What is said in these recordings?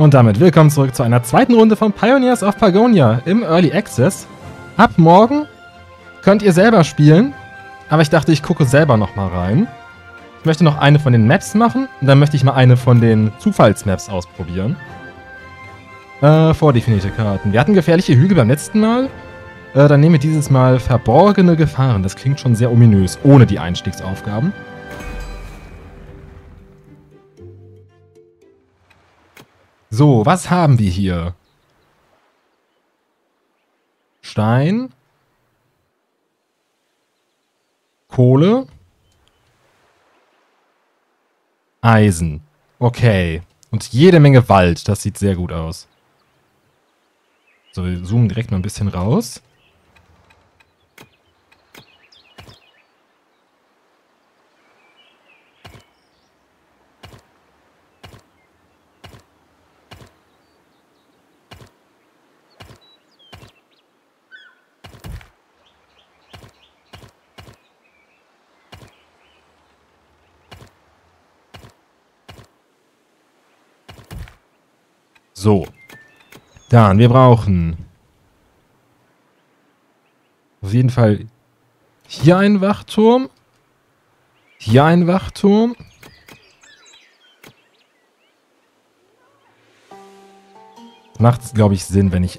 Und damit willkommen zurück zu einer zweiten Runde von Pioneers of Pagonia im Early Access. Ab morgen könnt ihr selber spielen, aber ich dachte, ich gucke selber nochmal rein. Ich möchte noch eine von den Maps machen und dann möchte ich mal eine von den Zufallsmaps ausprobieren. Vordefinierte Karten. Wir hatten gefährliche Hügel beim letzten Mal. Dann nehmen wir dieses Mal verborgene Gefahren. Das klingt schon sehr ominös, ohne die Einstiegsaufgaben. So, was haben wir hier? Stein. Kohle. Eisen. Okay. Und jede Menge Wald. Das sieht sehr gut aus. So, wir zoomen direkt mal ein bisschen raus. So, dann, wir brauchen auf jeden Fall hier einen Wachturm, hier einen Wachturm. Macht es, glaube ich, Sinn, wenn ich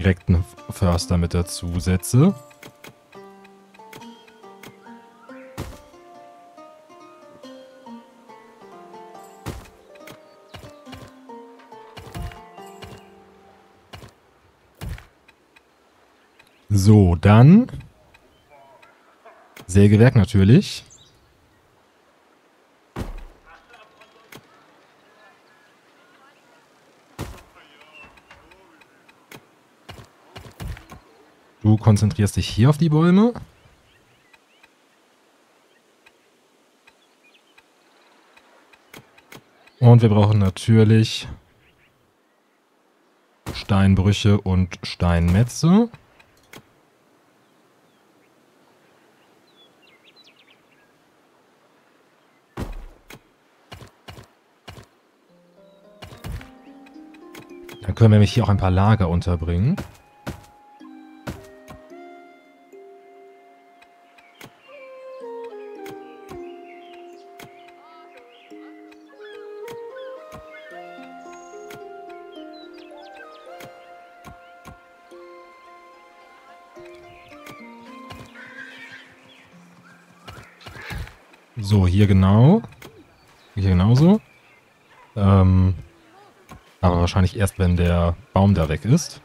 direkt einen Förster mit dazu setze. So, dann Sägewerk natürlich. Du konzentrierst dich hier auf die Bäume. Und wir brauchen natürlich Steinbrüche und Steinmetze. Können wir nämlich hier auch ein paar Lager unterbringen. So, hier genau. Hier genauso. Aber wahrscheinlich erst, wenn der Baum da weg ist.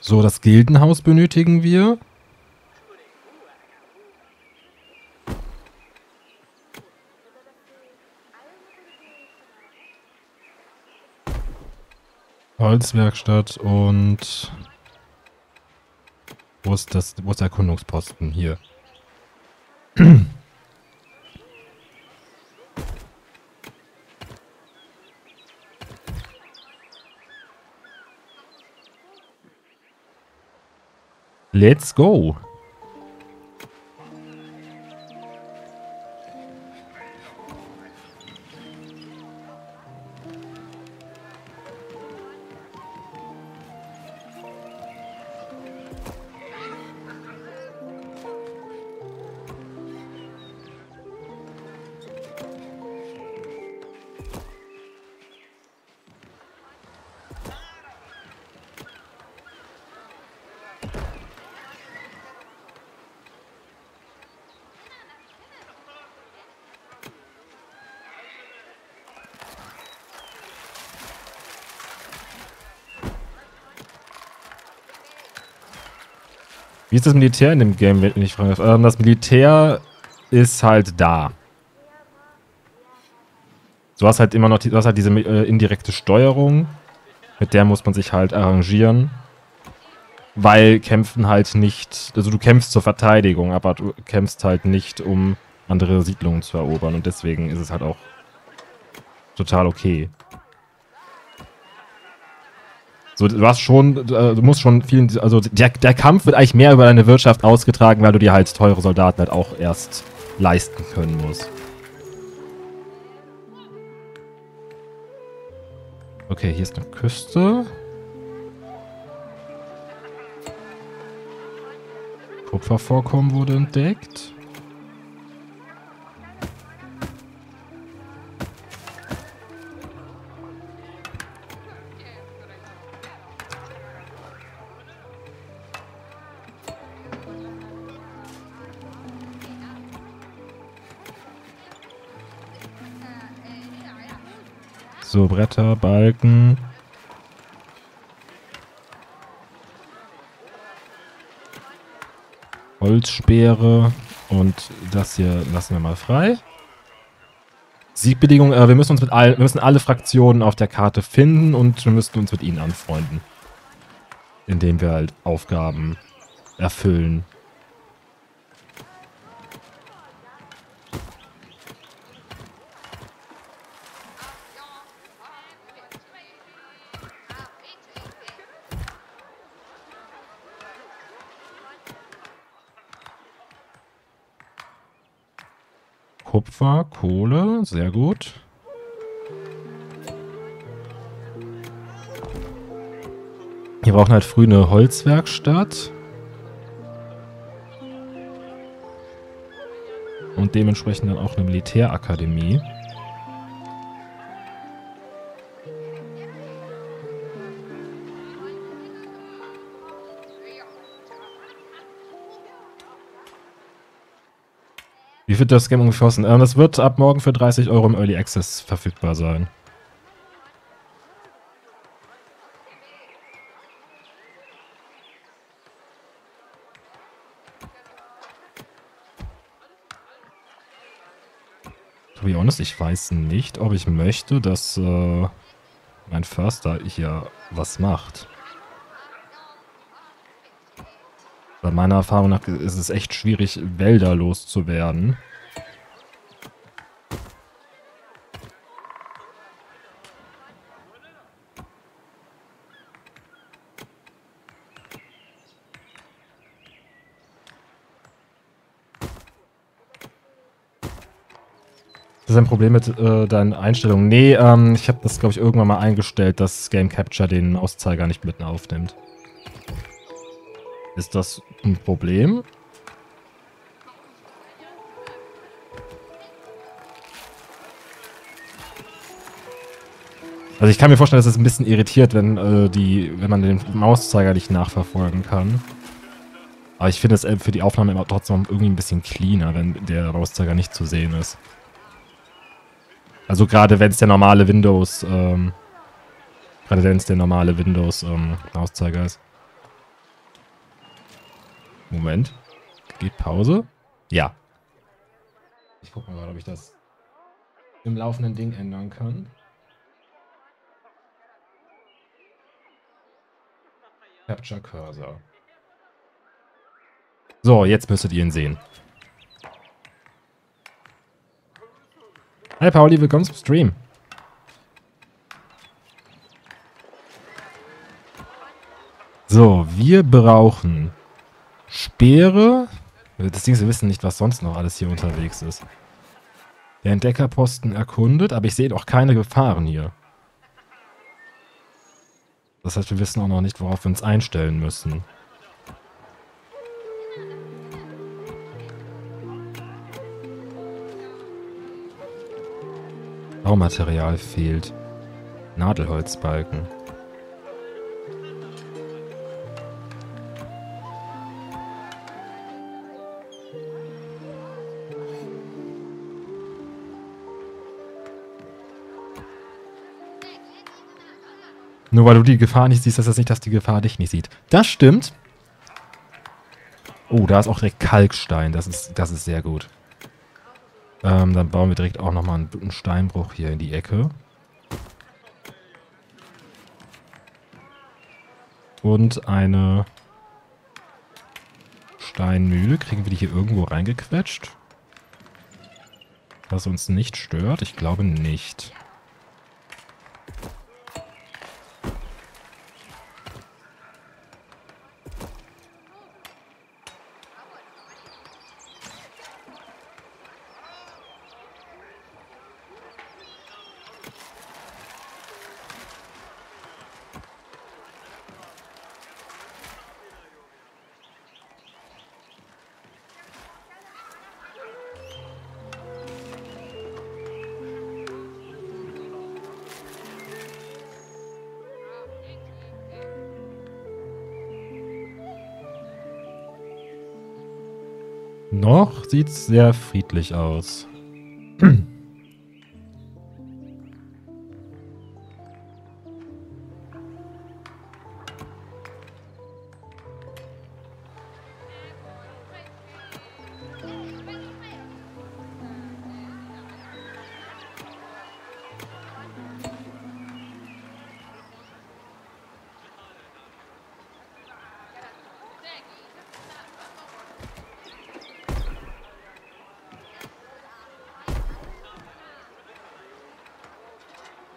So, das Gildenhaus benötigen wir. Holzwerkstatt und... Wo ist der Erkundungsposten? Hier. Let's go! Wie ist das Militär in dem Game, wenn ich fragen darf? Das Militär ist halt da. Du hast halt immer noch die, du hast halt diese indirekte Steuerung. Mit der muss man sich halt arrangieren. Weil kämpfen halt nicht... Also du kämpfst zur Verteidigung, aber du kämpfst halt nicht, um andere Siedlungen zu erobern. Und deswegen ist es halt auch total okay. So, du hast schon, du musst schon vielen, also der Kampf wird eigentlich mehr über deine Wirtschaft ausgetragen, weil du dir halt teure Soldaten halt auch erst leisten können musst. Okay, hier ist eine Küste. Kupfervorkommen wurde entdeckt. So, Bretter, Balken. Holzspeere. Und das hier lassen wir mal frei. Siegbedingungen. Wir müssen uns alle Fraktionen auf der Karte finden und wir müssen uns mit ihnen anfreunden. Indem wir halt Aufgaben erfüllen. Kupfer, Kohle, sehr gut. Wir brauchen halt früh eine Holzwerkstatt. Und dementsprechend dann auch eine Militärakademie. Wie wird das Game ungefähr kosten? Das wird ab morgen für 30 Euro im Early Access verfügbar sein. To be honest, ich weiß nicht, ob ich möchte, dass mein Förster hier was macht. Bei meiner Erfahrung nach ist es echt schwierig, Wälder loszuwerden. Das ist ein Problem mit deinen Einstellungen. Nee, ich habe das, glaube ich, irgendwann mal eingestellt, dass Game Capture den Mauszeiger nicht mitten aufnimmt. Ist das ein Problem? Also ich kann mir vorstellen, dass es ein bisschen irritiert, wenn man den Mauszeiger nicht nachverfolgen kann. Aber ich finde es für die Aufnahme immer trotzdem irgendwie ein bisschen cleaner, wenn der Mauszeiger nicht zu sehen ist. Also gerade wenn es der normale Windows, Mauszeiger ist. Moment. Geht Pause? Ja. Ich guck mal gerade, ob ich das im laufenden Ding ändern kann. Capture Cursor. So, jetzt müsstet ihr ihn sehen. Hi Pauli, willkommen zum Stream. So, wir brauchen Speere. Das Ding ist, wir wissen nicht, was sonst noch alles hier unterwegs ist. Der Entdeckerposten erkundet, aber ich sehe auch keine Gefahren hier. Das heißt, wir wissen auch noch nicht, worauf wir uns einstellen müssen. Baumaterial fehlt. Nadelholzbalken. Nur weil du die Gefahr nicht siehst, heißt das nicht, dass die Gefahr dich nicht sieht. Das stimmt. Oh, da ist auch direkt Kalkstein. Das ist sehr gut. Dann bauen wir direkt auch nochmal einen Steinbruch hier in die Ecke. Und eine Steinmühle. Kriegen wir die hier irgendwo reingequetscht? Was uns nicht stört? Ich glaube nicht. Noch sieht es sehr friedlich aus.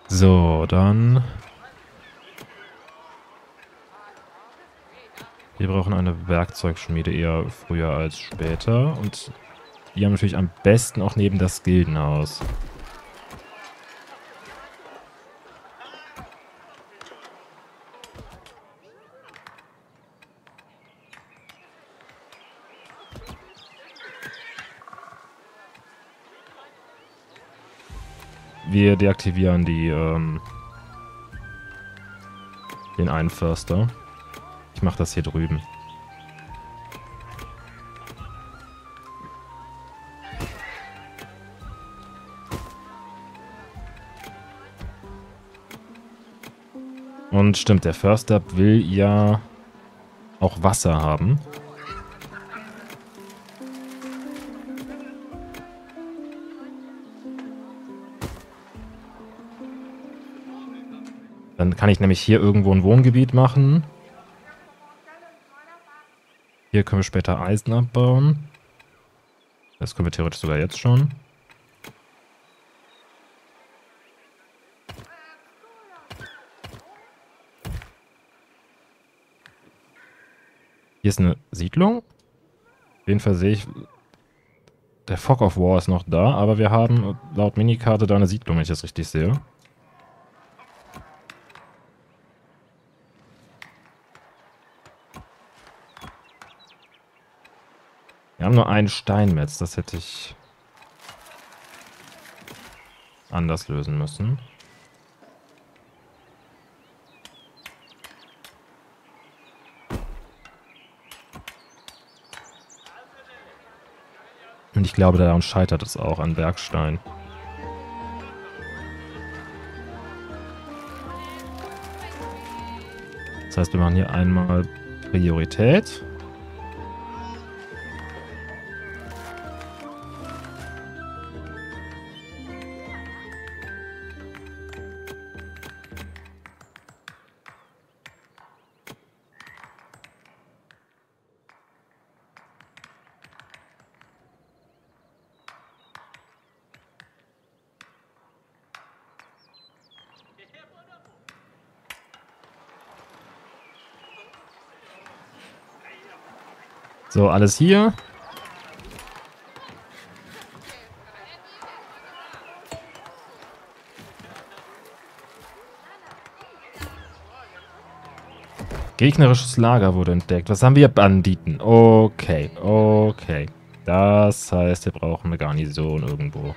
So, dann... Wir brauchen eine Werkzeugschmiede eher früher als später. Und die haben natürlich am besten auch neben das Gildenhaus. Wir deaktivieren die, den einen Förster. Ich mache das hier drüben. Und stimmt, der Förster will ja auch Wasser haben. Dann kann ich nämlich hier irgendwo ein Wohngebiet machen. Hier können wir später Eisen abbauen. Das können wir theoretisch sogar jetzt schon. Hier ist eine Siedlung. Auf jeden Fall sehe ich... Der Fog of War ist noch da, aber wir haben laut Minikarte da eine Siedlung, wenn ich das richtig sehe. Wir haben nur einen Steinmetz, das hätte ich anders lösen müssen. Und ich glaube, daran scheitert es auch an Bergstein. Das heißt, wir machen hier einmal Priorität. So, alles hier. Gegnerisches Lager wurde entdeckt. Was haben wir? Banditen. Okay, okay. Das heißt, wir brauchen eine Garnison irgendwo.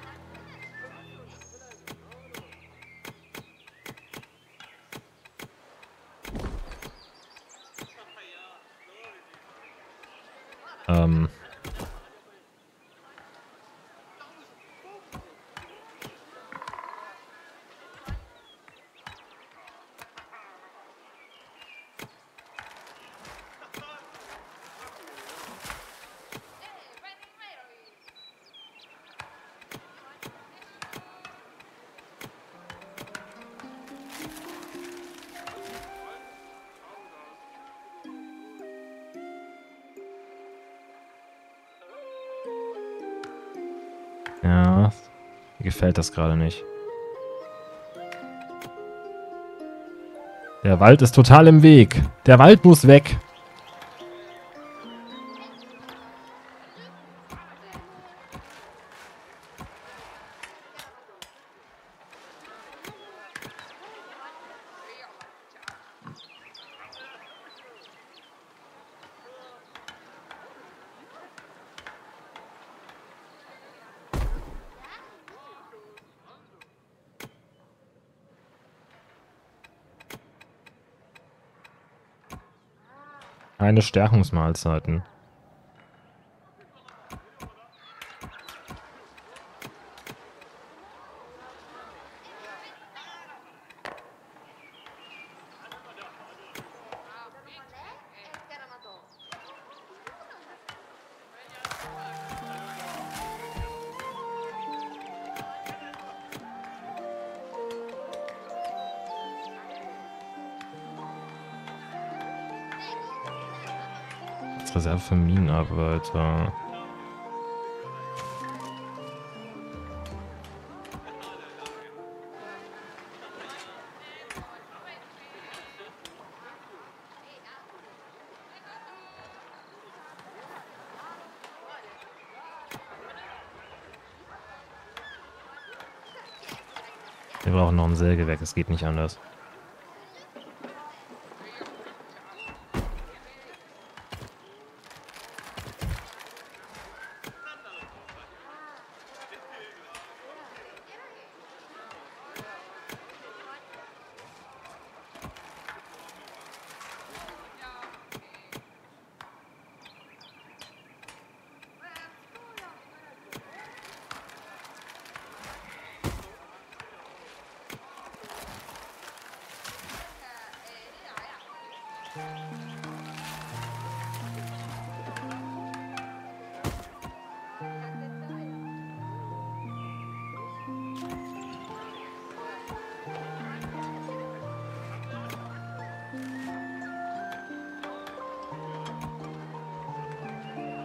Ja, mir gefällt das gerade nicht. Der Wald ist total im Weg. Der Wald muss weg. Keine Stärkungsmahlzeiten. Reserve für Minenarbeiter. Wir brauchen noch ein Sägewerk, es geht nicht anders.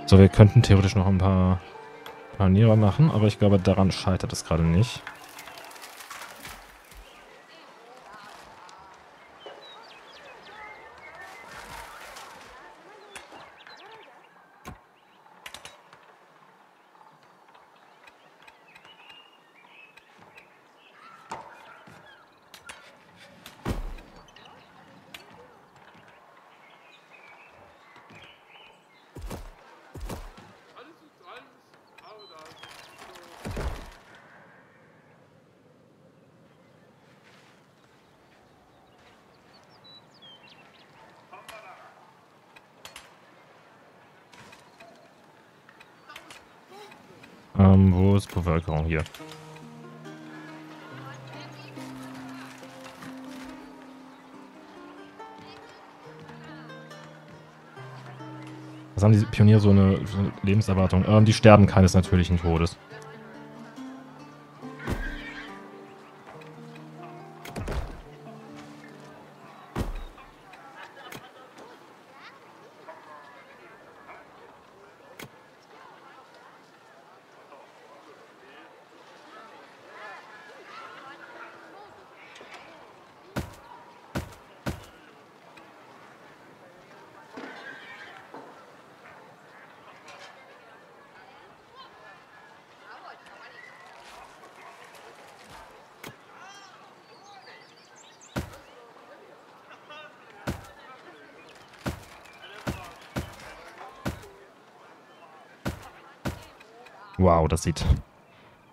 So, wir könnten theoretisch noch ein paar Panierer machen, aber ich glaube, daran scheitert es gerade nicht. Wo ist Bevölkerung hier? Was haben diese Pioniere so eine Lebenserwartung? Die sterben keines natürlichen Todes. Wow, das sieht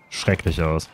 schrecklich aus.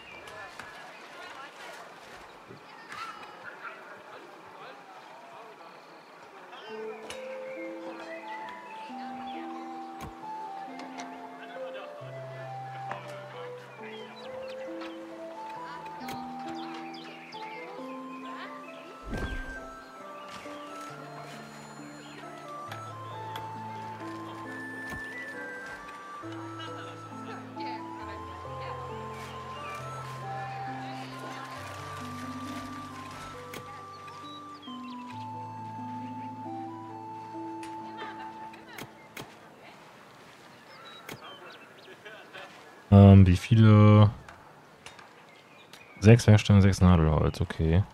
Wie viele? 6 Werksteine, 6 Nadelholz, okay.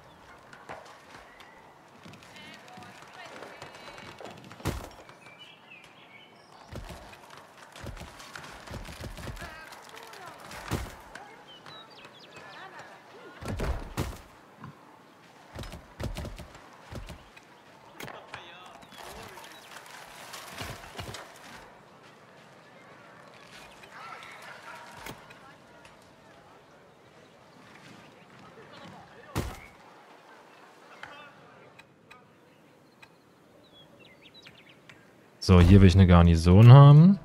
So, hier will ich eine Garnison haben.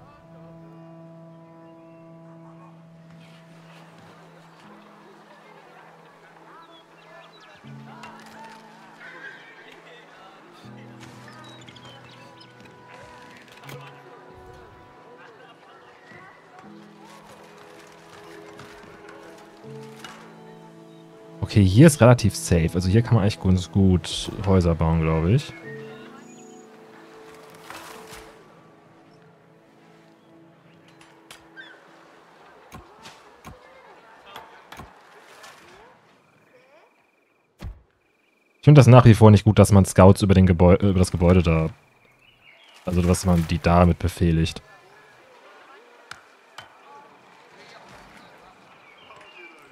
Okay, hier ist relativ safe. Also hier kann man echt ganz gut Häuser bauen, glaube ich. Ich finde das nach wie vor nicht gut, dass man Scouts über das Gebäude da... Also, dass man die damit befehligt.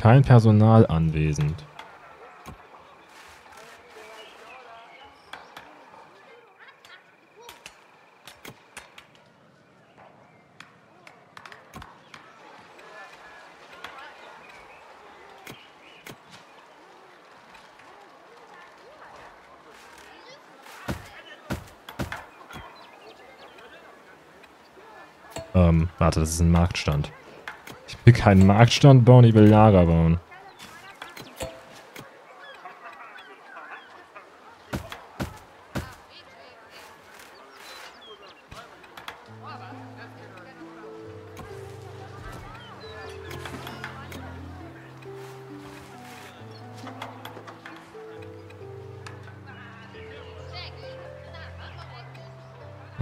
Kein Personal anwesend. Warte, das ist ein Marktstand. Ich will keinen Marktstand bauen, ich will Lager bauen.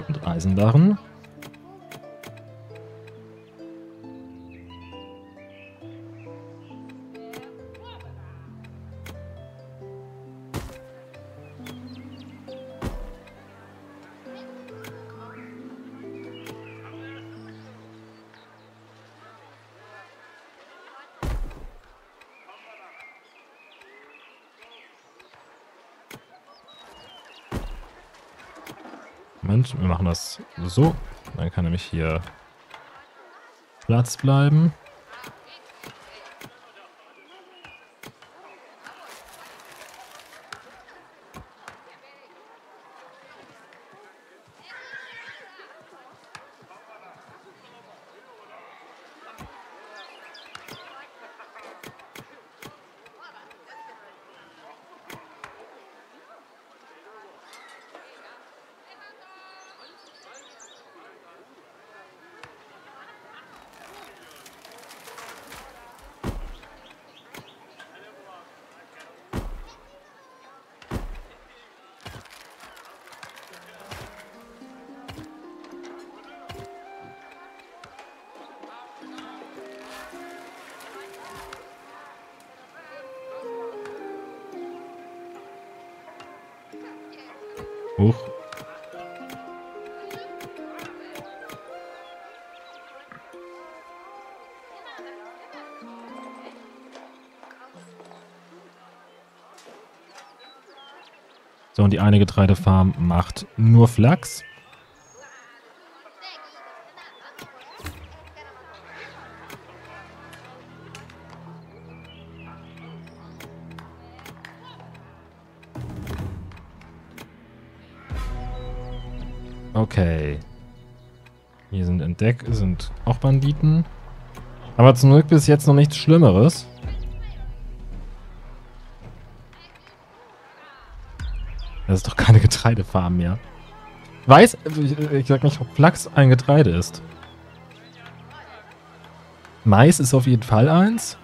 Und Eisenbarren. Moment, wir machen das so. Dann kann nämlich hier Platz bleiben. Hoch. So, und die eine Getreidefarm macht nur Flachs. Okay. Hier sind entdeckt, sind auch Banditen. Aber zum Glück bis jetzt noch nichts Schlimmeres. Das ist doch keine Getreidefarm mehr. Weiß, ich sag nicht, ob Flachs ein Getreide ist. Mais ist auf jeden Fall eins.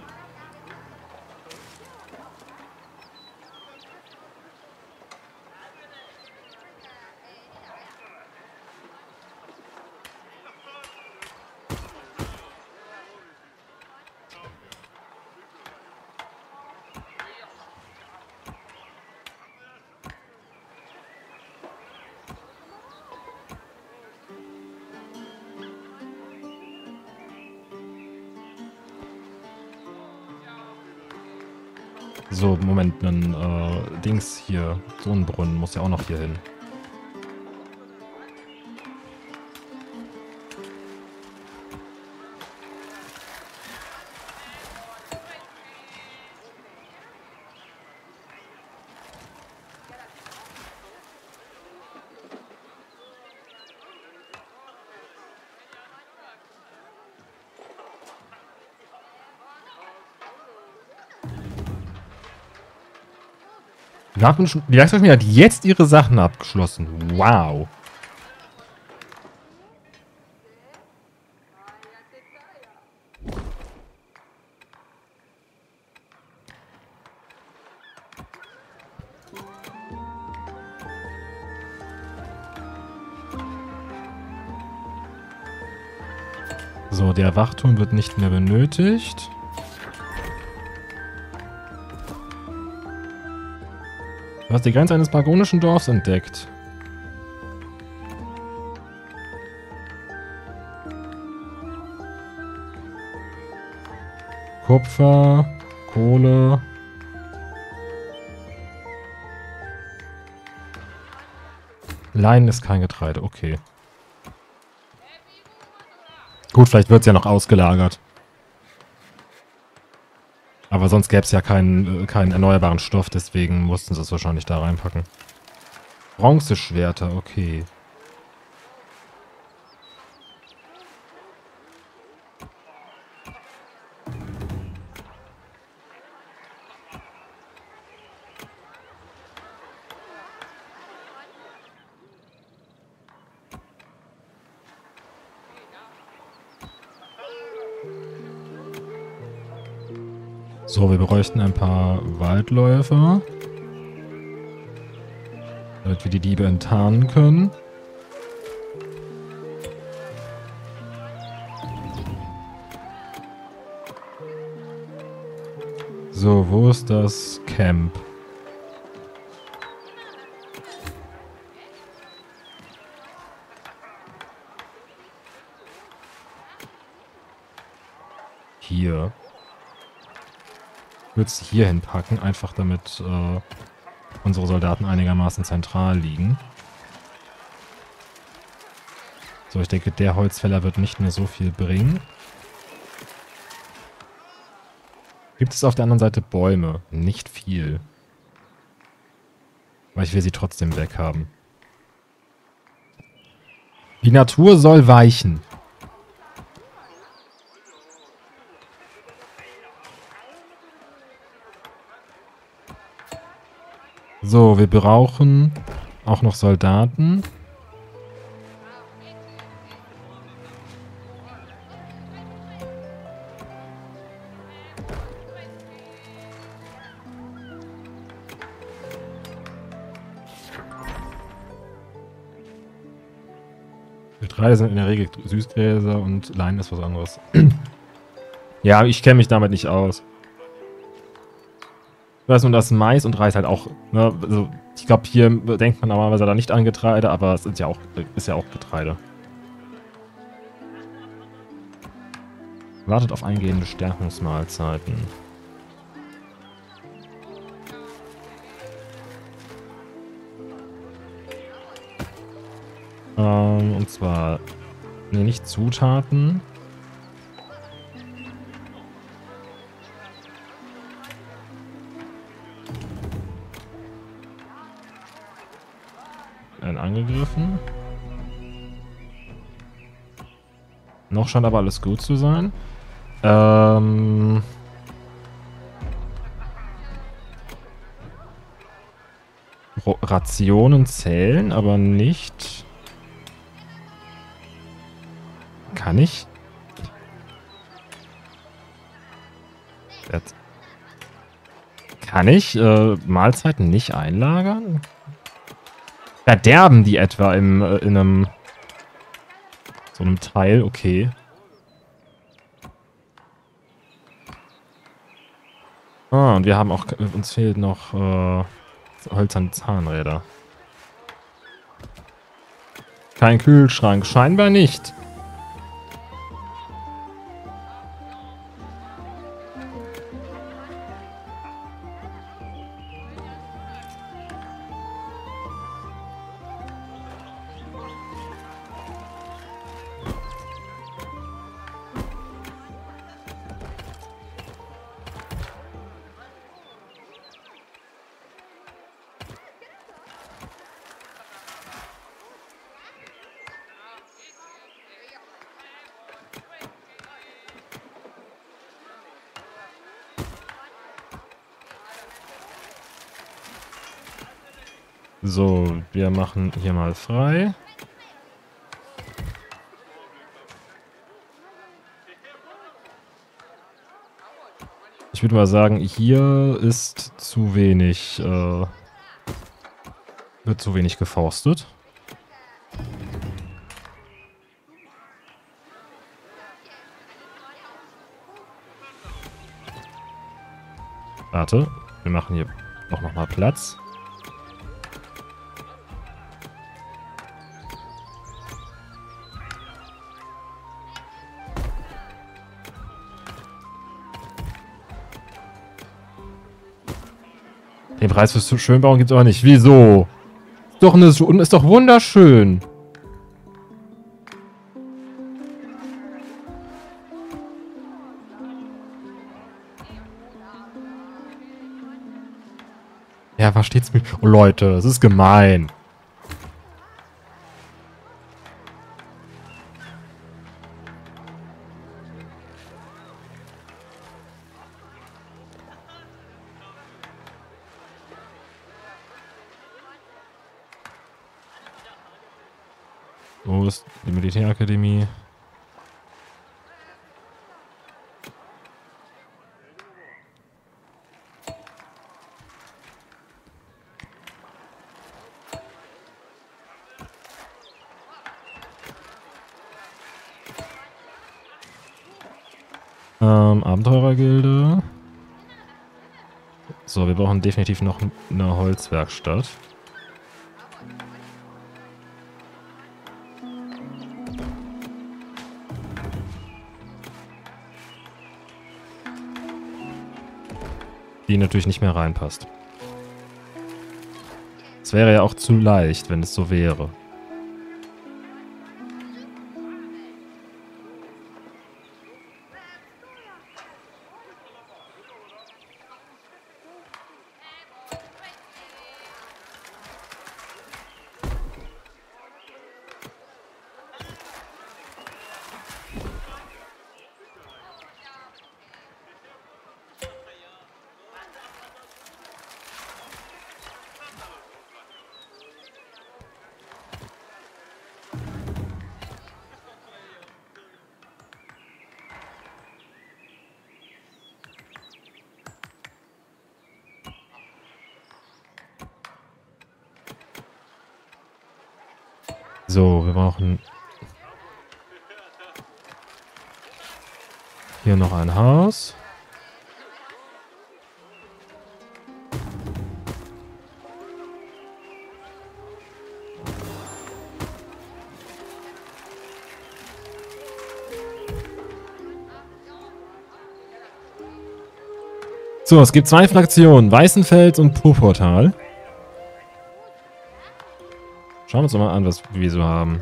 So, Moment, ein Dings hier, so ein Brunnen muss ja auch noch hier hin. Die Werkstattschmiede hat jetzt ihre Sachen abgeschlossen. Wow. So, der Wachturm wird nicht mehr benötigt. Du hast die Grenze eines pagonischen Dorfs entdeckt. Kupfer, Kohle. Leinen ist kein Getreide, okay. Gut, vielleicht wird es ja noch ausgelagert. Aber sonst gäbe es ja keinen erneuerbaren Stoff, deswegen mussten sie es wahrscheinlich da reinpacken. Bronzeschwerter, okay. So, wir bräuchten ein paar Waldläufer, damit wir die Diebe enttarnen können. So, wo ist das Camp? Hier. Ich würde es hier hinpacken, einfach damit unsere Soldaten einigermaßen zentral liegen. So, ich denke, der Holzfäller wird nicht mehr so viel bringen. Gibt es auf der anderen Seite Bäume? Nicht viel. Weil ich will sie trotzdem weghaben. Die Natur soll weichen. So, wir brauchen auch noch Soldaten. Getreide sind in der Regel Süßgräser und Leinen ist was anderes. Ja, ich kenne mich damit nicht aus. Ich weiß nur, dass Mais und Reis halt auch, ne, also ich glaube, hier denkt man normalerweise da nicht an Getreide, aber es ist ja auch Getreide. Wartet auf eingehende Stärkungsmahlzeiten. Und zwar, ne, nicht Zutaten. Angegriffen. Noch scheint aber alles gut zu sein. Rationen zählen, aber nicht. Kann ich? Jetzt. Kann ich Mahlzeiten nicht einlagern? Verderben die etwa in einem so einem Teil, okay. Ah, und wir haben auch, uns fehlt noch hölzerne Zahnräder. Kein Kühlschrank, scheinbar nicht. So, wir machen hier mal frei. Ich würde mal sagen, hier ist zu wenig, wird zu wenig geforstet. Warte, wir machen hier auch nochmal Platz. Den Preis fürs Schönbauen gibt es aber nicht. Wieso? Ist doch wunderschön. Ja, versteht's mich. Oh Leute, das ist gemein. Oh, das ist die Militärakademie. Abenteurergilde. So, wir brauchen definitiv noch eine Holzwerkstatt. Die natürlich nicht mehr reinpasst. Es wäre ja auch zu leicht, wenn es so wäre. So, wir brauchen hier noch ein Haus. So, es gibt zwei Fraktionen, Weißenfels und Purpurtal. Schauen wir uns doch mal an, was wir so haben.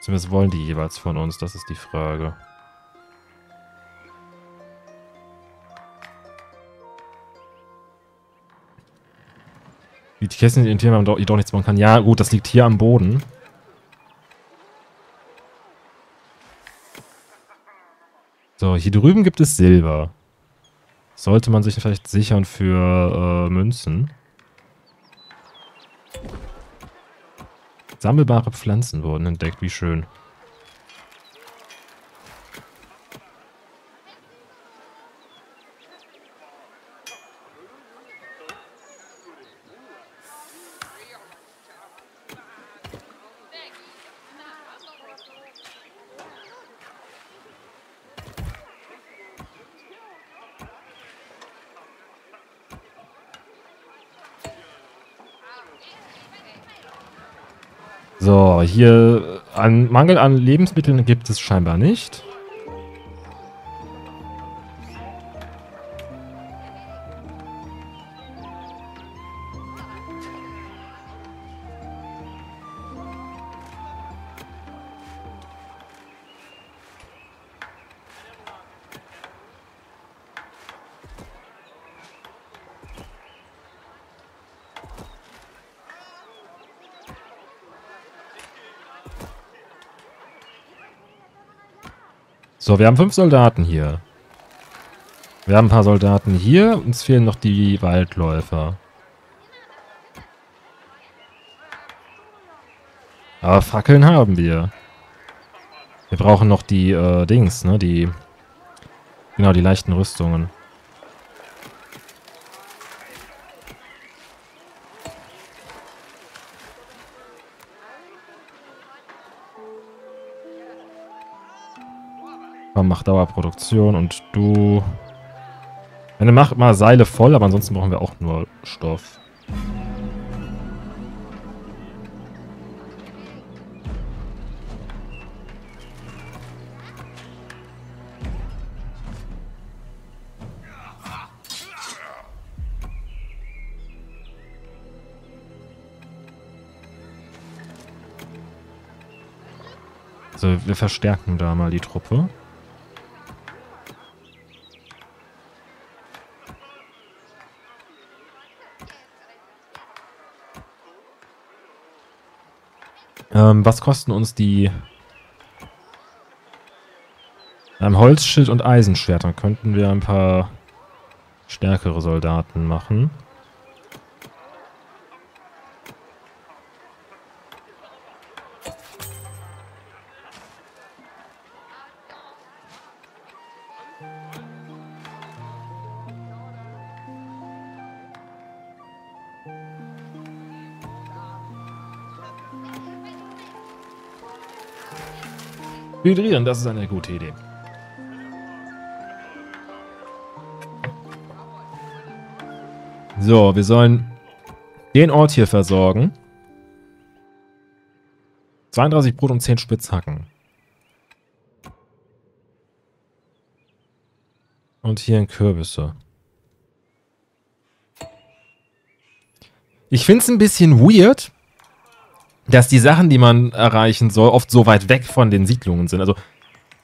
Zumindest wollen die jeweils von uns, das ist die Frage. Die Kästen, die in Firmen jedoch nichts machen kann. Ja, gut, das liegt hier am Boden. So, hier drüben gibt es Silber. Sollte man sich vielleicht sichern für Münzen. Sammelbare Pflanzen wurden entdeckt, wie schön. So, hier einen Mangel an Lebensmitteln gibt es scheinbar nicht. So, wir haben 5 Soldaten hier. Wir haben ein paar Soldaten hier. Uns fehlen noch die Waldläufer. Aber Fackeln haben wir. Wir brauchen noch die Dings, ne? Genau, die leichten Rüstungen. Mach Dauerproduktion und du... Dann mach mal Seile voll, aber ansonsten brauchen wir auch nur Stoff. Also wir verstärken da mal die Truppe. Was kosten uns die... Holzschild und Eisenschwert. Dann könnten wir ein paar stärkere Soldaten machen. Hydrieren, das ist eine gute Idee. So, wir sollen den Ort hier versorgen. 32 Brot und 10 Spitzhacken. Und hier in Kürbisse. Ich finde es ein bisschen weird, dass die Sachen, die man erreichen soll, oft so weit weg von den Siedlungen sind. Also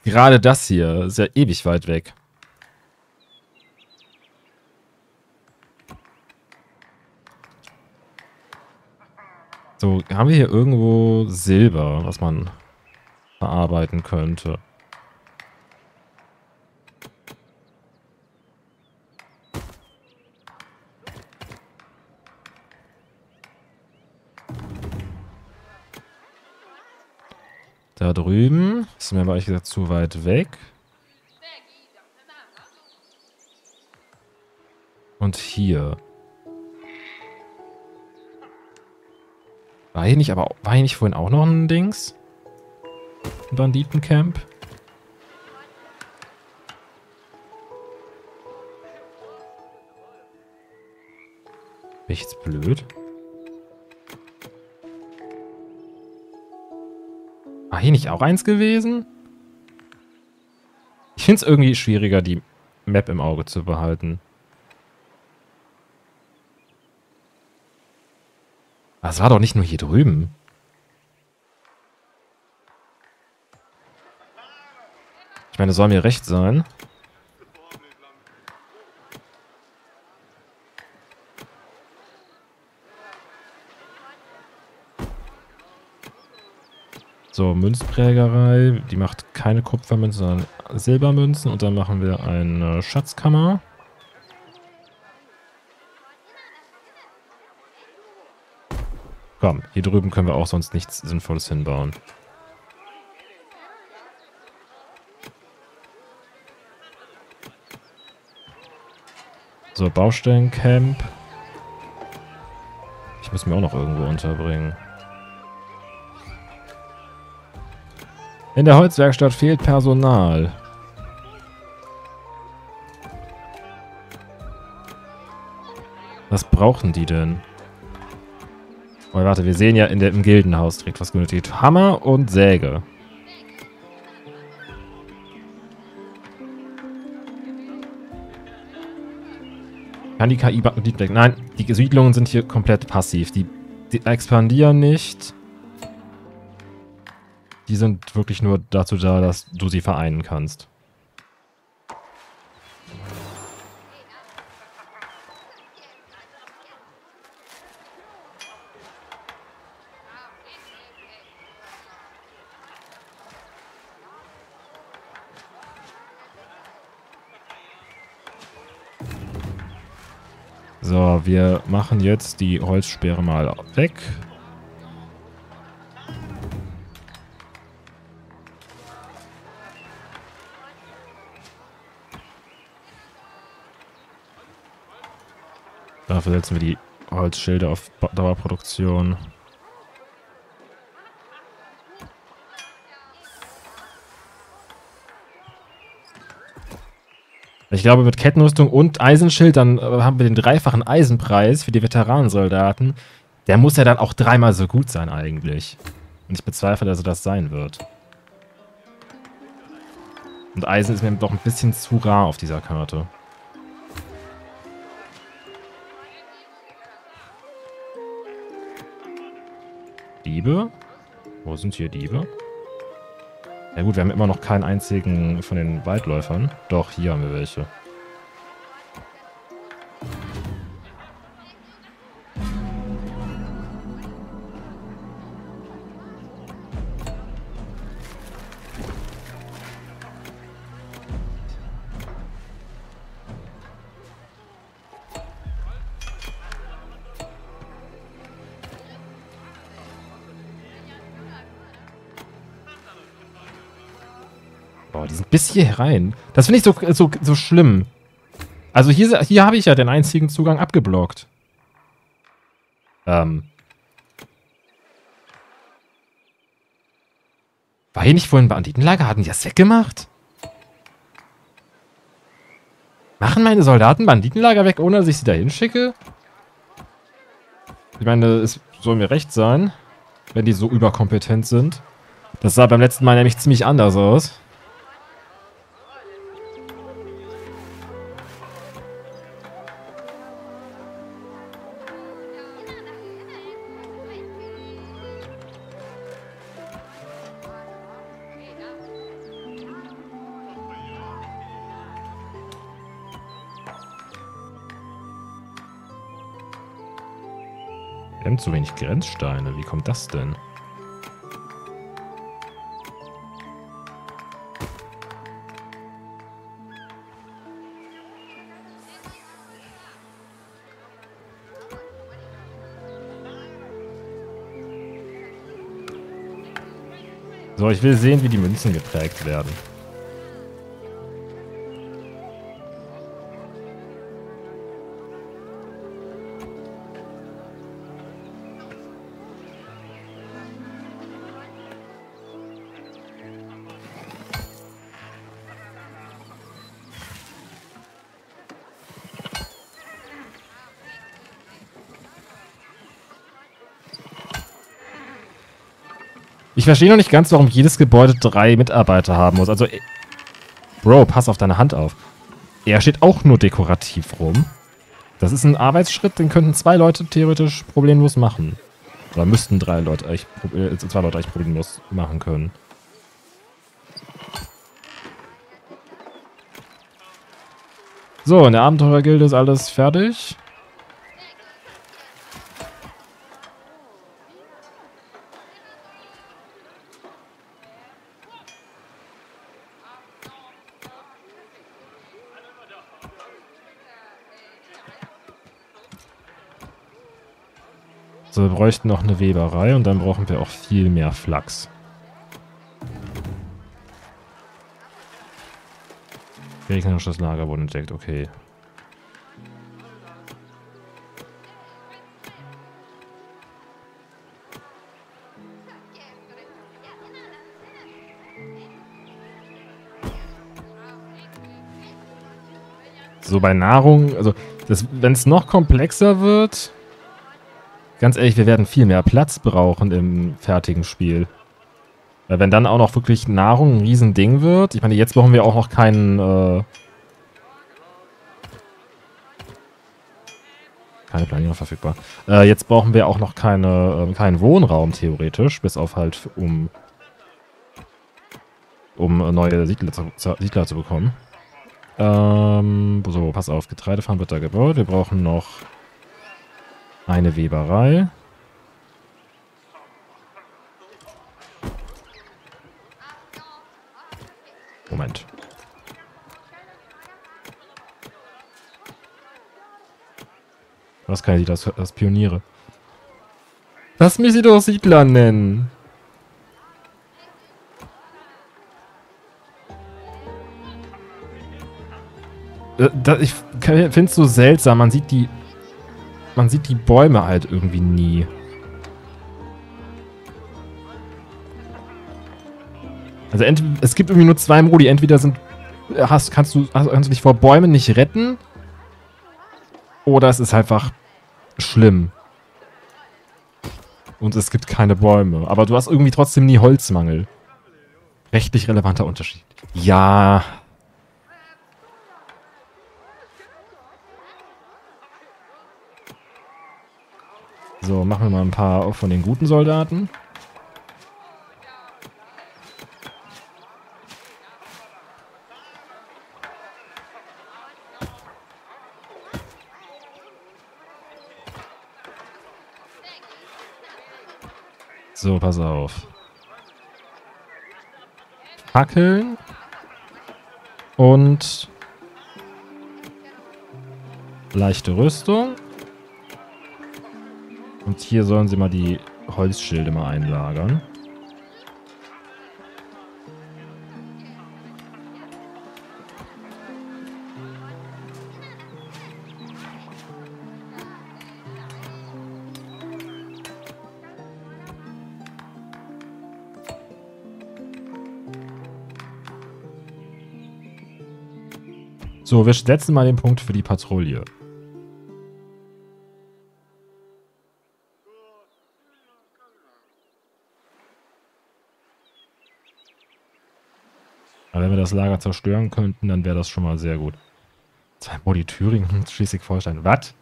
gerade das hier ist ja ewig weit weg. So, haben wir hier irgendwo Silber, was man verarbeiten könnte? Da drüben. Das ist mir aber ehrlich gesagt zu weit weg. Und hier. War hier nicht vorhin auch noch ein Dings? Ein Banditencamp? Bin ich jetzt blöd? War hier nicht auch eins gewesen? Ich finde es irgendwie schwieriger, die Map im Auge zu behalten. Das war doch nicht nur hier drüben. Ich meine, soll mir recht sein. So, Münzprägerei. Die macht keine Kupfermünzen, sondern Silbermünzen. Und dann machen wir eine Schatzkammer. Komm, hier drüben können wir auch sonst nichts Sinnvolles hinbauen. So, Baustellencamp. Ich muss mir auch noch irgendwo unterbringen. In der Holzwerkstatt fehlt Personal. Was brauchen die denn? Oh, warte, wir sehen ja im Gildenhaus direkt, was benötigt. Hammer und Säge. Kann die KI Banditen... Nein, die Siedlungen sind hier komplett passiv. Die expandieren nicht. Die sind wirklich nur dazu da, dass du sie vereinen kannst. So, wir machen jetzt die Holzsperre mal weg. Dafür setzen wir die Holzschilde auf Dauerproduktion. Ich glaube, mit Kettenrüstung und Eisenschild, dann haben wir den dreifachen Eisenpreis für die Veteranensoldaten. Der muss ja dann auch dreimal so gut sein eigentlich. Und ich bezweifle, dass er das sein wird. Und Eisen ist mir doch ein bisschen zu rar auf dieser Karte. Diebe? Wo sind hier Diebe? Ja gut, wir haben immer noch keinen einzigen von den Waldläufern. Doch, hier haben wir welche. Die sind bis hier herein. Das finde ich so schlimm. Also hier habe ich ja den einzigen Zugang abgeblockt. War hier nicht vorhin Banditenlager? Hatten die das weggemacht? Machen meine Soldaten Banditenlager weg, ohne dass ich sie da hinschicke? Ich meine, es soll mir recht sein, wenn die so überkompetent sind. Das sah beim letzten Mal nämlich ziemlich anders aus. Wir haben zu wenig Grenzsteine. Wie kommt das denn? So, ich will sehen, wie die Münzen geprägt werden. Ich verstehe noch nicht ganz, warum jedes Gebäude 3 Mitarbeiter haben muss. Also, Bro, pass auf deine Hand auf. Er steht auch nur dekorativ rum. Das ist ein Arbeitsschritt, den könnten 2 Leute theoretisch problemlos machen. Oder müssten 2 Leute eigentlich problemlos machen können. So, in der Abenteurergilde ist alles fertig. Also wir bräuchten noch eine Weberei und dann brauchen wir auch viel mehr Flachs. Gegnerisches Lager wurde entdeckt, okay. So bei Nahrung, also wenn es noch komplexer wird... Ganz ehrlich, wir werden viel mehr Platz brauchen im fertigen Spiel. Weil wenn dann auch noch wirklich Nahrung ein Riesending wird, ich meine, jetzt brauchen wir auch noch keine Planer verfügbar. Jetzt brauchen wir auch noch keinen Wohnraum theoretisch, bis auf halt um neue Siedler zu bekommen. So, pass auf, Getreidefarm wird da gebaut. Wir brauchen noch eine Weberei. Moment. Was kann ich das als Pioniere? Lass mich sie doch Siedler nennen. Ich finde es so seltsam. Man sieht die Bäume halt irgendwie nie. Also es gibt irgendwie nur 2 Modi. Entweder kannst du dich vor Bäumen nicht retten, oder es ist einfach schlimm. Und es gibt keine Bäume. Aber du hast irgendwie trotzdem nie Holzmangel. Rechtlich relevanter Unterschied. Ja... So, machen wir mal ein paar von den guten Soldaten. So, pass auf. Fackeln. Und leichte Rüstung. Und hier sollen sie mal die Holzschilde mal einlagern. So, wir setzen mal den Punkt für die Patrouille. Aber wenn wir das Lager zerstören könnten, dann wäre das schon mal sehr gut. Body Thüringen und Schleswig-Holstein. Was?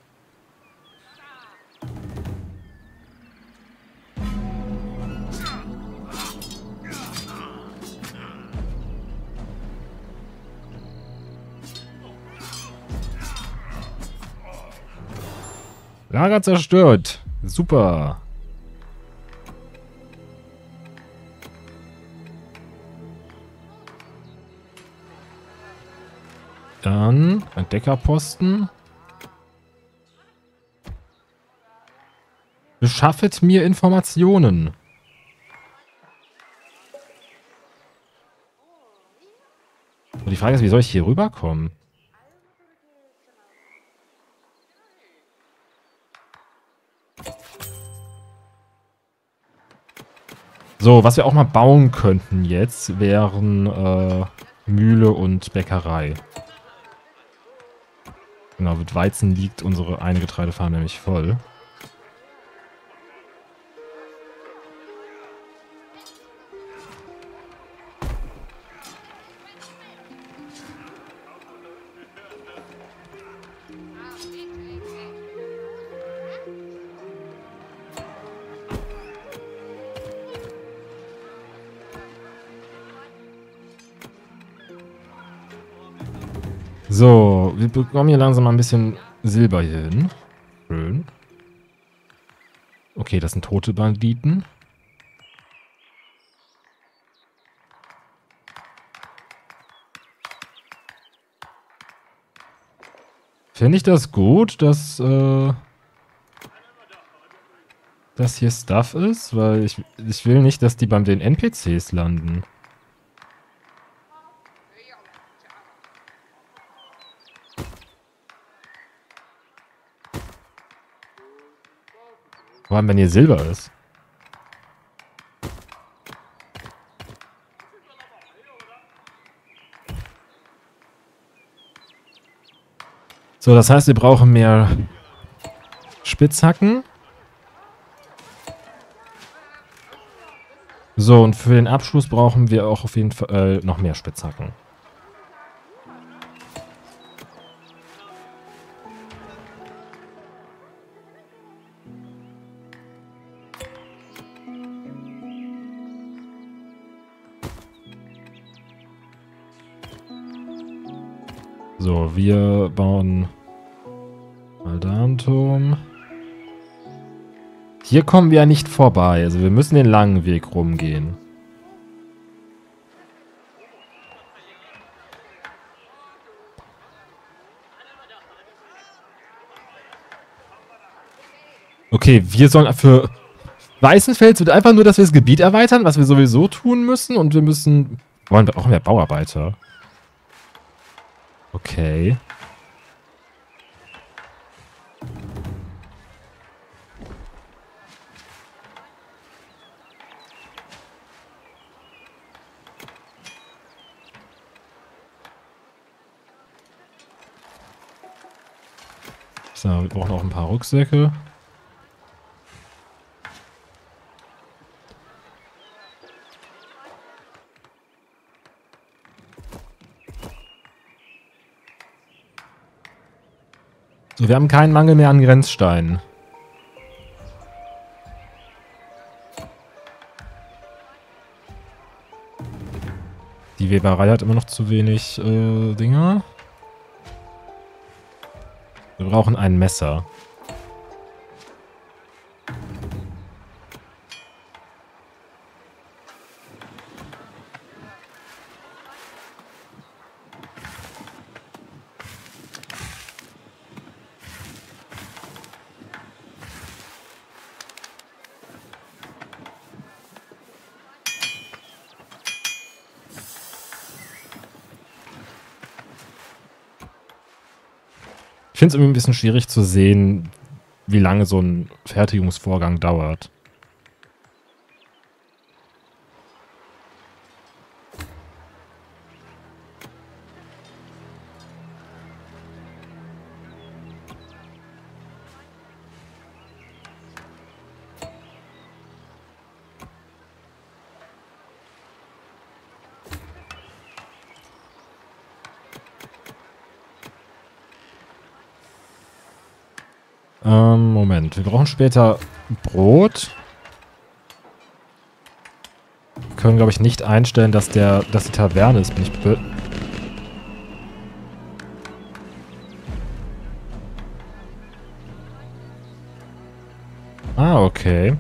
Lager zerstört. Super. Dann Entdeckerposten. Beschaffet mir Informationen. Und die Frage ist, wie soll ich hier rüberkommen? So, was wir auch mal bauen könnten jetzt, wären Mühle und Bäckerei. Genau, mit Weizen liegt unsere eine Getreidefarm nämlich voll. So, wir bekommen hier langsam mal ein bisschen Silber hier hin. Schön. Okay, das sind tote Banditen. Finde ich das gut, dass das hier Stuff ist? Weil ich will nicht, dass die bei den NPCs landen. Vor allem, wenn hier Silber ist. So, das heißt, wir brauchen mehr Spitzhacken. So, und für den Abschluss brauchen wir auch auf jeden Fall noch mehr Spitzhacken. So, wir bauen mal da einen Turm. Hier kommen wir ja nicht vorbei, also wir müssen den langen Weg rumgehen. Okay, wir sollen für Weißenfels wird einfach nur, dass wir das Gebiet erweitern, was wir sowieso tun müssen. Und wir müssen... Wollen wir auch mehr Bauarbeiter? Okay. So, wir brauchen auch ein paar Rucksäcke. So, wir haben keinen Mangel mehr an Grenzsteinen. Die Weberei hat immer noch zu wenig Dinger. Wir brauchen ein Messer. Ich finde es irgendwie ein bisschen schwierig zu sehen, wie lange so ein Fertigungsvorgang dauert. Moment, wir brauchen später Brot. Wir können, glaube ich, nicht einstellen, dass die Taverne ist. Bin ich blöd. Ah, okay.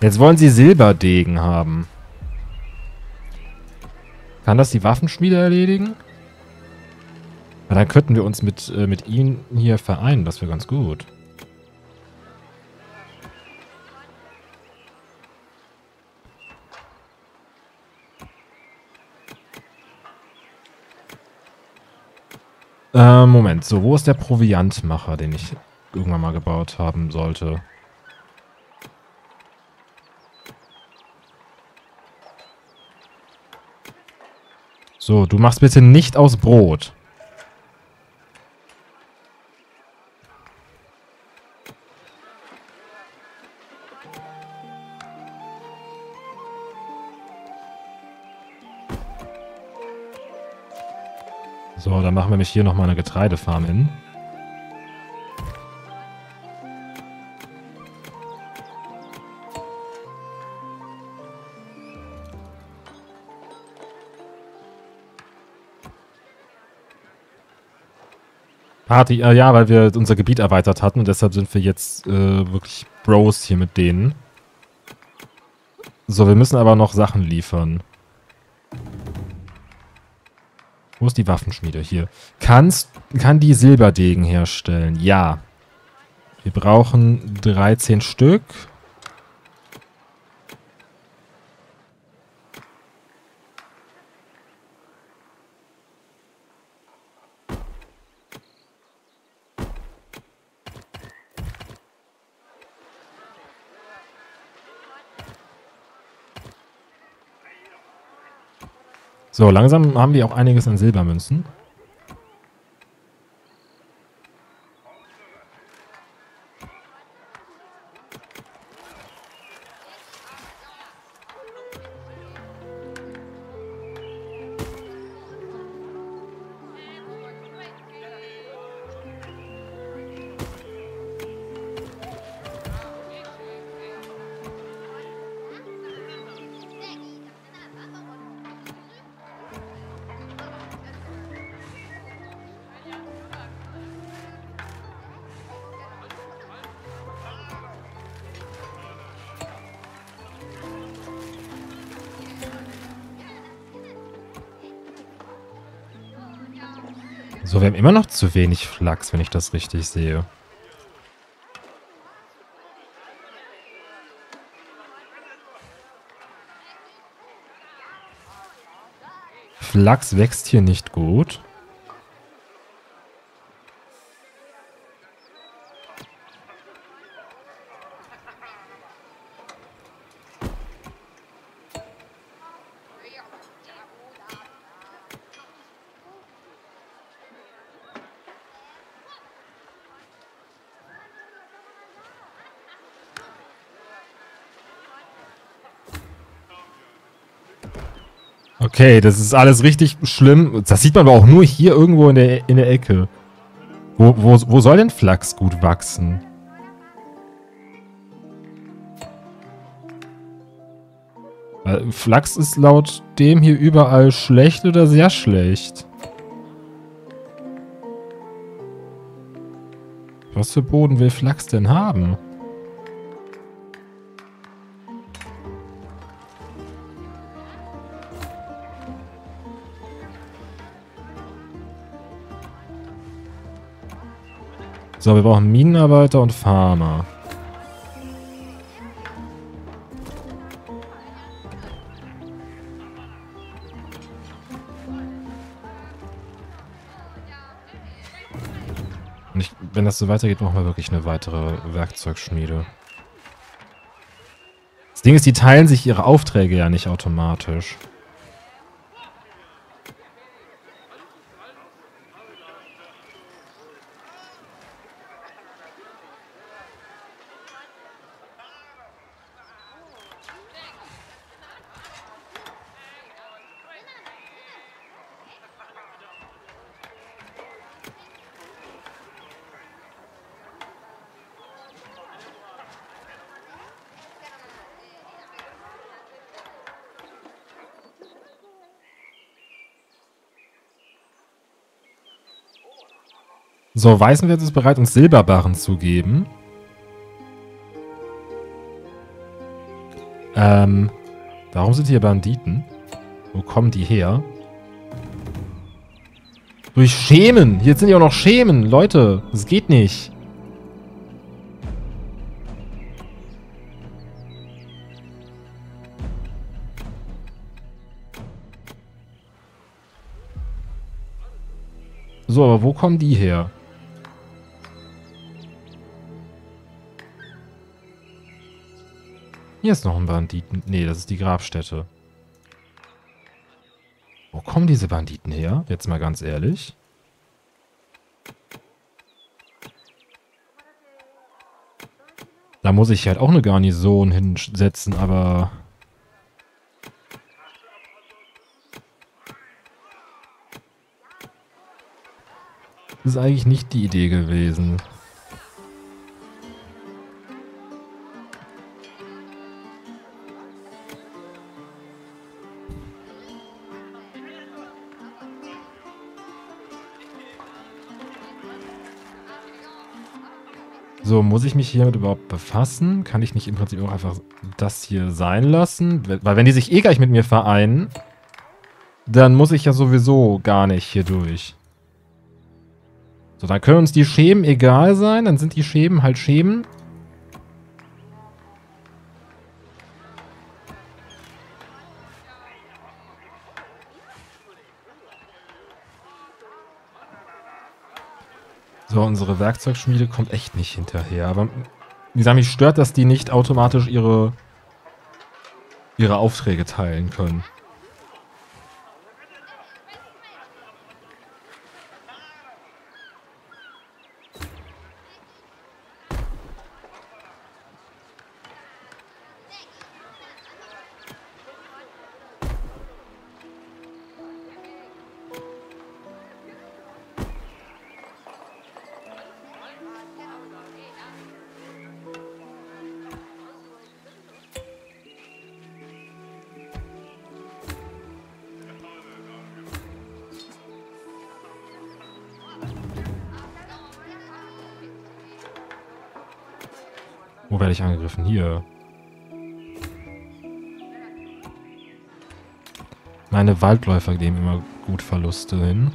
Jetzt wollen sie Silberdegen haben. Kann das die Waffenschmiede erledigen? Aber dann könnten wir uns mit ihnen hier vereinen. Das wäre ganz gut. Moment. So, wo ist der Proviantmacher, den ich irgendwann mal gebaut haben sollte? So, du machst bitte nicht aus Brot. So, dann machen wir nämlich hier nochmal eine Getreidefarm hin. Party, ja, weil wir unser Gebiet erweitert hatten und deshalb sind wir jetzt wirklich Bros hier mit denen. So, wir müssen aber noch Sachen liefern. Wo ist die Waffenschmiede? Hier. Kann die Silberdegen herstellen? Ja. Wir brauchen 13 Stück. So, langsam haben wir auch einiges an Silbermünzen. So, wir haben immer noch zu wenig Flachs, wenn ich das richtig sehe. Flachs wächst hier nicht gut. Okay, das ist alles richtig schlimm. Das sieht man aber auch nur hier irgendwo in der Ecke. Wo soll denn Flachs gut wachsen? Flachs ist laut dem hier überall schlecht oder sehr schlecht. Was für Boden will Flachs denn haben? So, wir brauchen Minenarbeiter und Farmer. wenn das so weitergeht, brauchen wir wirklich eine weitere Werkzeugschmiede. Das Ding ist, die teilen sich ihre Aufträge ja nicht automatisch. So, Weißenfels ist bereit, uns Silberbarren zu geben. Warum sind hier Banditen? Wo kommen die her? Durch Schemen! Jetzt sind ja auch noch Schemen! Leute, das geht nicht! So, aber wo kommen die her? Hier ist noch ein Banditen. Nee, das ist die Grabstätte. Wo kommen diese Banditen her? Jetzt mal ganz ehrlich. Da muss ich halt auch eine Garnison hinsetzen, aber... Das ist eigentlich nicht die Idee gewesen. So, muss ich mich hiermit überhaupt befassen? Kann ich nicht im Prinzip auch einfach das hier sein lassen? Weil wenn die sich eh gleich mit mir vereinen, dann muss ich ja sowieso gar nicht hier durch. So, dann können uns die Schemen egal sein. Dann sind die Schemen halt Schemen. So, unsere Werkzeugschmiede kommt echt nicht hinterher. Aber wie gesagt, mich stört, dass die nicht automatisch ihre Aufträge teilen können. Wo werde ich angegriffen? Hier. Meine Waldläufer geben immer gut Verluste hin.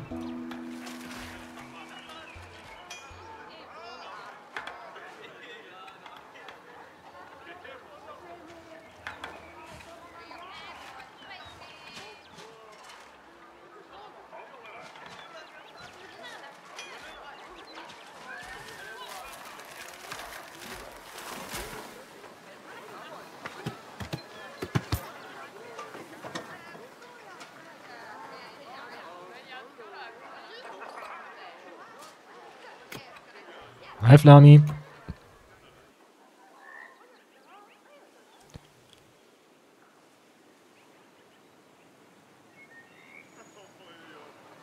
Hi, Flami.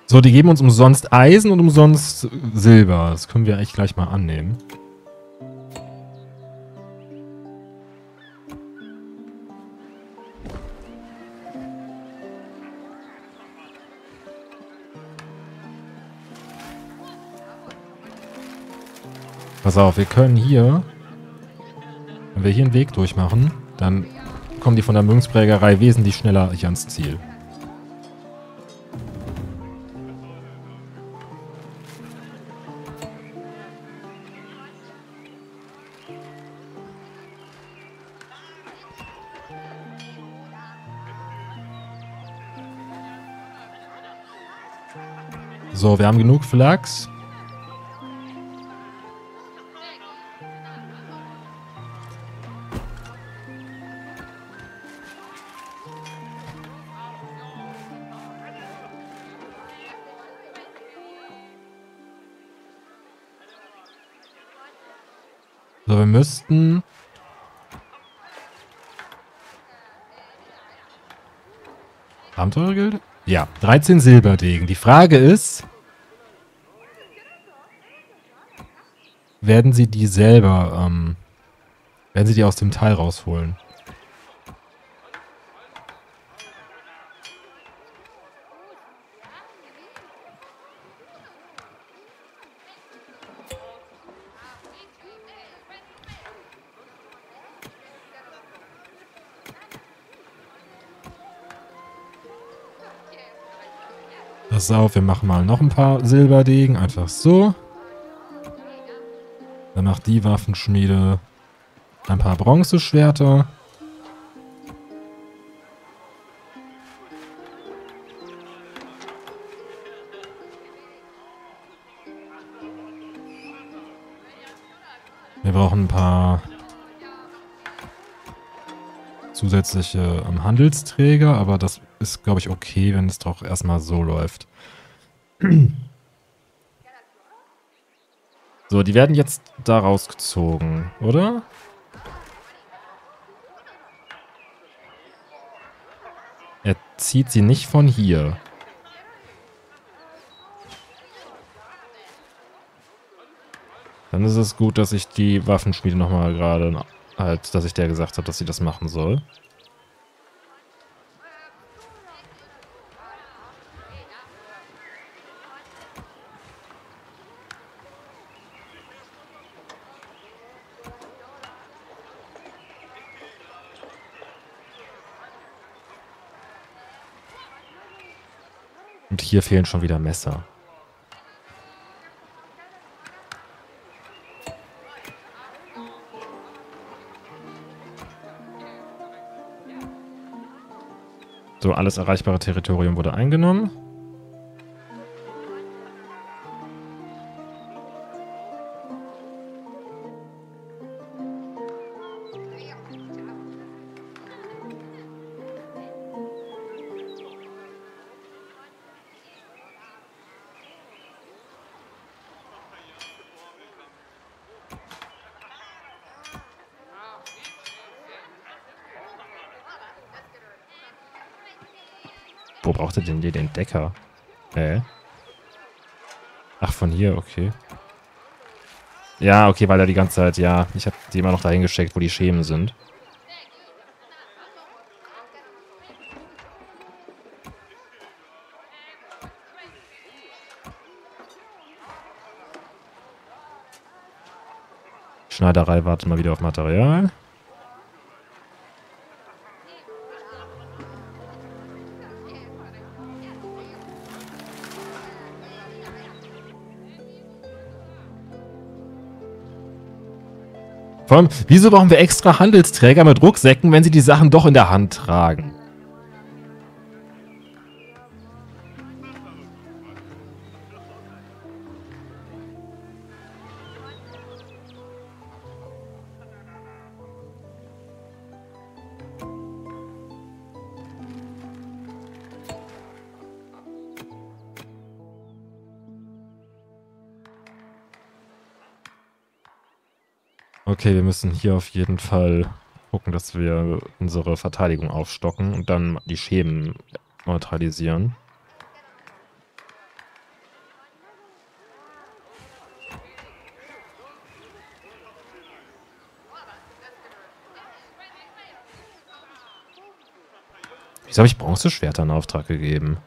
So, die geben uns umsonst Eisen und umsonst Silber. Das können wir eigentlich gleich mal annehmen. Pass auf, wir können hier, wenn wir hier einen Weg durchmachen, dann kommen die von der Münzprägerei wesentlich schneller hier ans Ziel. So, wir haben genug Flachs. So, wir müssten... Abenteurergilde? Ja, 13 Silberdegen. Die Frage ist... Werden sie die selber, werden sie die aus dem Tal rausholen? Pass auf, wir machen mal noch ein paar Silberdegen, einfach so. Dann macht die Waffenschmiede ein paar Bronzeschwerter. Wir brauchen ein paar zusätzliche Handelsträger, aber das ist, glaube ich, okay, wenn es doch erstmal so läuft. So, die werden jetzt da rausgezogen, oder? Er zieht sie nicht von hier. Dann ist es gut, dass ich die Waffenschmiede nochmal gerade, halt, dass ich der gesagt habe, dass sie das machen soll. Hier fehlen schon wieder Messer. So, alles erreichbare Territorium wurde eingenommen. Wo braucht er denn hier den Decker? Ach, von hier, okay. Ja, okay, weil er die ganze Zeit, ja, ich habe die immer noch dahin gesteckt, wo die Schemen sind. Schneiderei wartet mal wieder auf Material. Vor allem, wieso brauchen wir extra Handelsträger mit Rucksäcken, wenn sie die Sachen doch in der Hand tragen? Okay, wir müssen hier auf jeden Fall gucken, dass wir unsere Verteidigung aufstocken und dann die Schemen neutralisieren. Wieso habe ich Bronzeschwerter in Auftrag gegeben?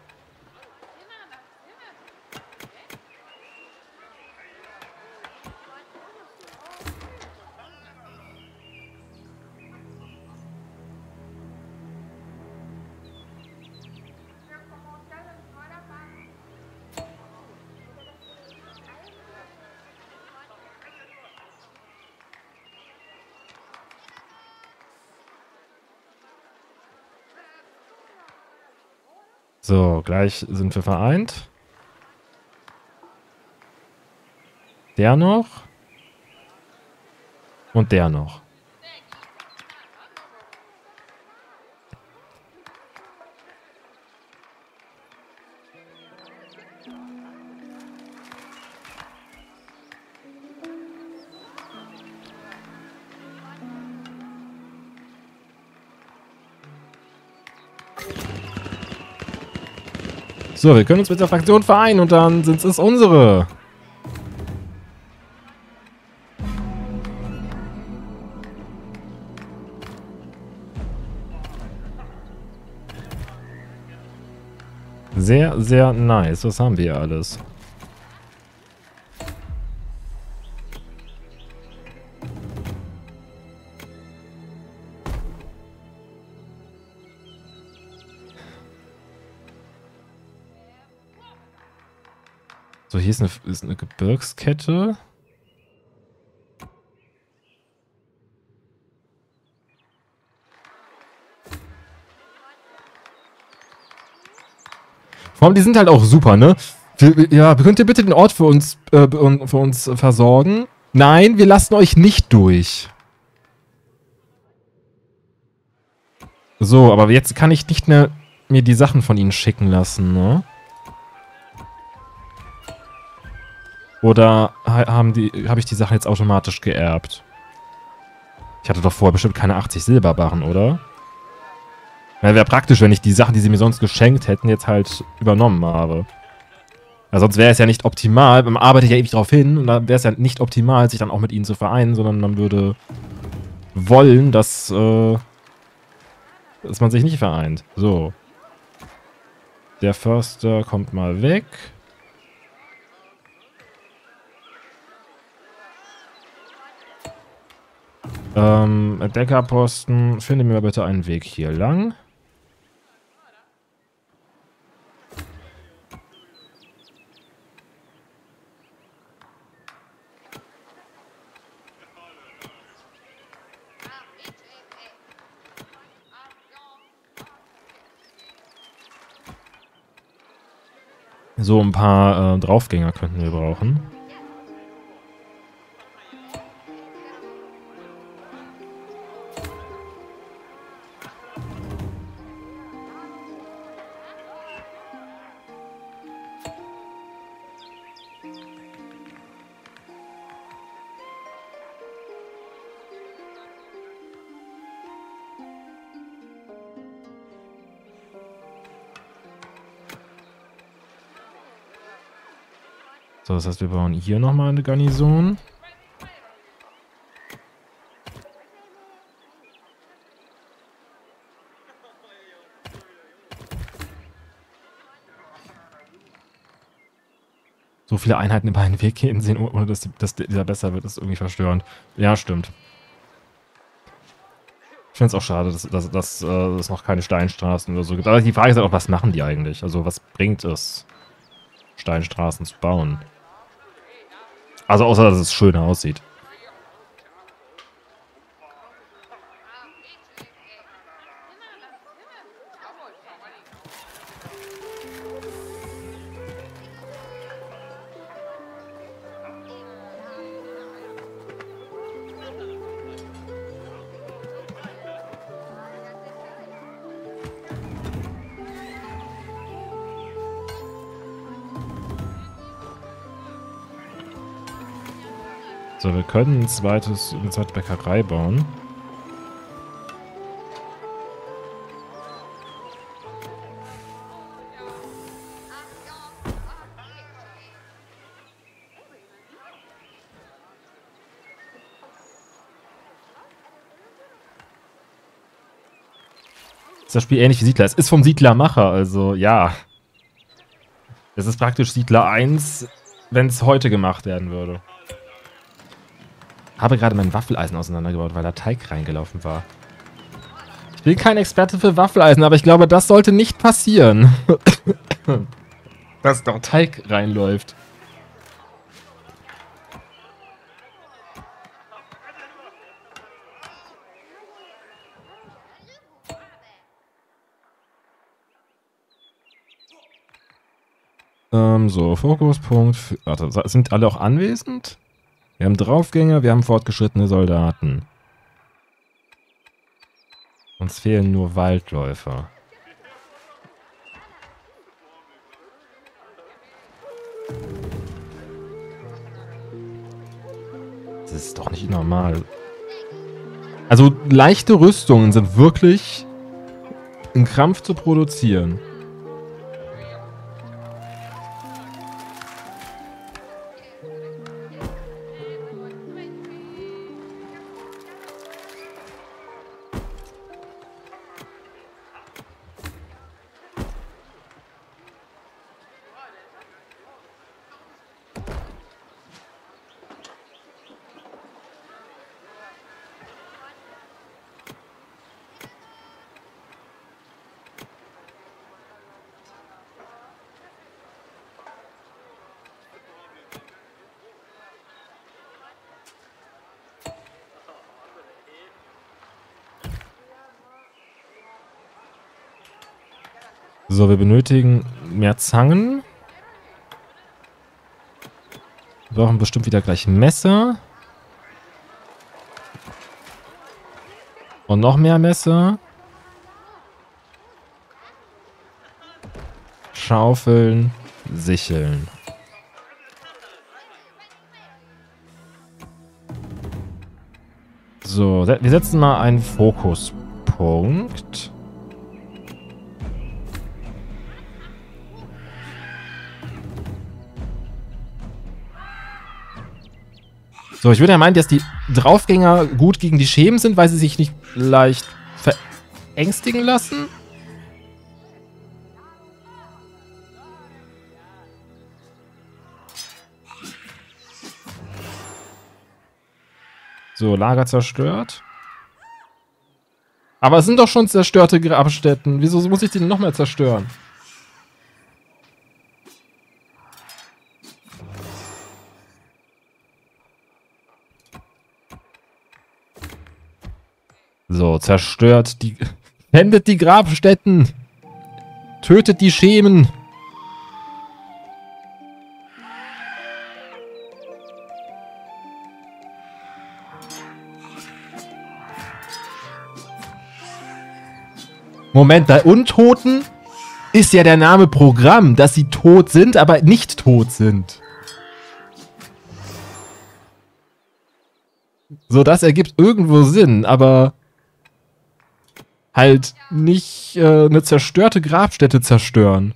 So, gleich sind wir vereint. Der noch. Und der noch. So, wir können uns mit der Fraktion vereinen und dann sind es unsere. Sehr, sehr nice. Was haben wir hier alles? So, hier ist eine Gebirgskette. Vor allem, die sind halt auch super, ne? Ja, könnt ihr bitte den Ort für uns versorgen? Nein, wir lassen euch nicht durch. So, aber jetzt kann ich nicht mehr mir die Sachen von ihnen schicken lassen, ne? Oder habe ich die Sachen jetzt automatisch geerbt? Ich hatte doch vorher bestimmt keine 80 Silberbarren, oder? Ja, wäre praktisch, wenn ich die Sachen, die sie mir sonst geschenkt hätten, jetzt halt übernommen habe. Ja, sonst wäre es ja nicht optimal, man arbeitet ja ewig drauf hin und dann wäre es ja nicht optimal, sich dann auch mit ihnen zu vereinen, sondern man würde wollen, dass man sich nicht vereint. So. Der Förster kommt mal weg. Entdeckerposten, finde mir bitte einen Weg hier lang. So, ein paar Draufgänger könnten wir brauchen. So, das heißt, wir bauen hier nochmal eine Garnison. So viele Einheiten über einen Weg gehen sehen, ohne dass dieser besser wird, ist irgendwie verstörend. Ja, stimmt. Ich finde es auch schade, dass es noch keine Steinstraßen oder so gibt. Aber die Frage ist halt auch, was machen die eigentlich? Also, was bringt es, Steinstraßen zu bauen? Also außer, dass es schöner aussieht. So, wir können eine zweite Bäckerei bauen. Ist das Spiel ähnlich wie Siedler? Es ist vom Siedlermacher, also ja. Es ist praktisch Siedler 1, wenn es heute gemacht werden würde. Habe gerade mein Waffeleisen auseinandergebaut, weil da Teig reingelaufen war. Ich bin kein Experte für Waffeleisen, aber ich glaube, das sollte nicht passieren. Dass da Teig reinläuft. So, Fokuspunkt. Warte, sind alle auch anwesend? Wir haben Draufgänger, wir haben fortgeschrittene Soldaten. Uns fehlen nur Waldläufer. Das ist doch nicht normal. Also leichte Rüstungen sind wirklich ein Krampf zu produzieren. So, wir benötigen mehr Zangen. Wir brauchen bestimmt wieder gleich Messer. Und noch mehr Messer. Schaufeln, Sicheln. So, wir setzen mal einen Fokuspunkt. So, ich würde ja meinen, dass die Draufgänger gut gegen die Schemen sind, weil sie sich nicht leicht verängstigen lassen. So, Lager zerstört. Aber es sind doch schon zerstörte Grabstätten. Wieso muss ich die denn nochmal zerstören? So, zerstört die... Wendet die Grabstätten! Tötet die Schemen! Moment, bei Untoten ist ja der Name Programm, dass sie tot sind, aber nicht tot sind. So, das ergibt irgendwo Sinn, aber halt nicht eine zerstörte Grabstätte zerstören.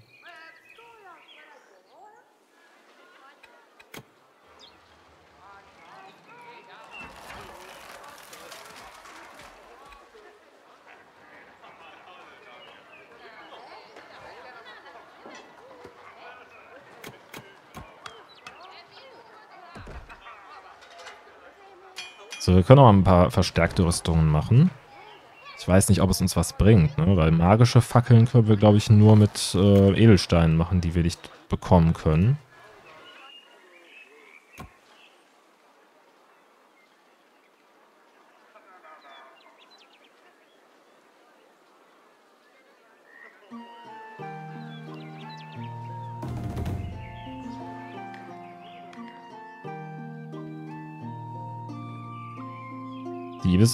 So, wir können auch ein paar verstärkte Rüstungen machen. Ich weiß nicht, ob es uns was bringt, ne? Weil magische Fackeln können wir, glaube ich, nur mit Edelsteinen machen, die wir nicht bekommen können.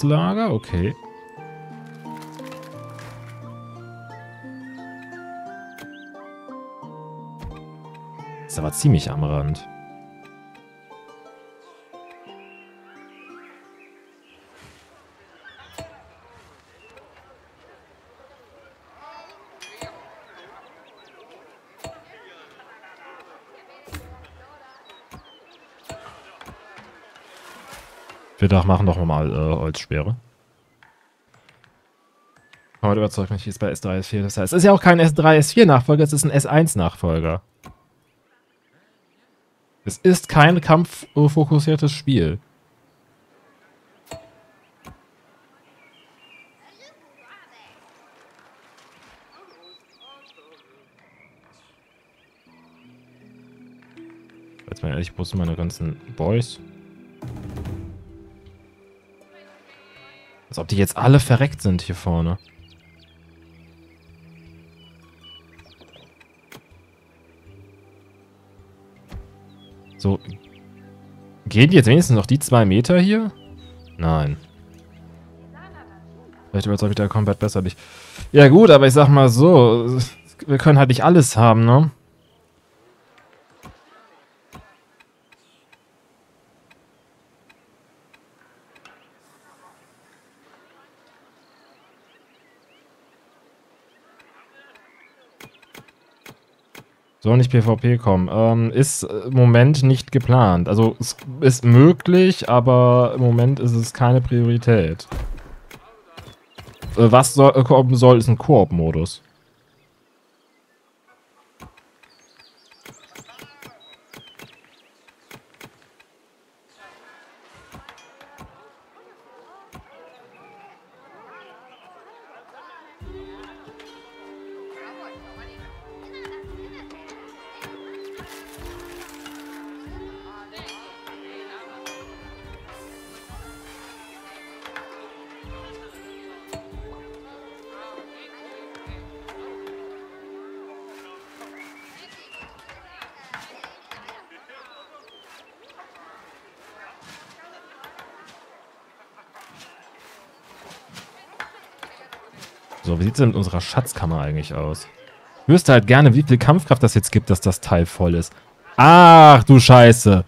Lager, okay. Ist aber ziemlich am Rand. Wir machen doch mal Holzsperre. Heute überzeugt mich, wie es bei S3S4 das heißt. Es ist ja auch kein S3S4-Nachfolger, es ist ein S1-Nachfolger. Es ist kein kampffokussiertes Spiel. Jetzt mal ehrlich, ich muss meine ganzen Boys... Als ob die jetzt alle verreckt sind hier vorne. So. Gehen die jetzt wenigstens noch die 2 Meter hier? Nein. Vielleicht überzeugt mich der Combat besser nicht. Ja gut, aber ich sag mal so. Wir können halt nicht alles haben, ne? Soll nicht PvP kommen. Ist im Moment nicht geplant. Also es ist möglich, aber im Moment ist es keine Priorität. Was kommen soll, ist ein Koop-Modus. So, wie sieht es denn mit unserer Schatzkammer eigentlich aus? Ich wüsste halt gerne, wie viel Kampfkraft das jetzt gibt, dass das Teil voll ist. Ach, du Scheiße.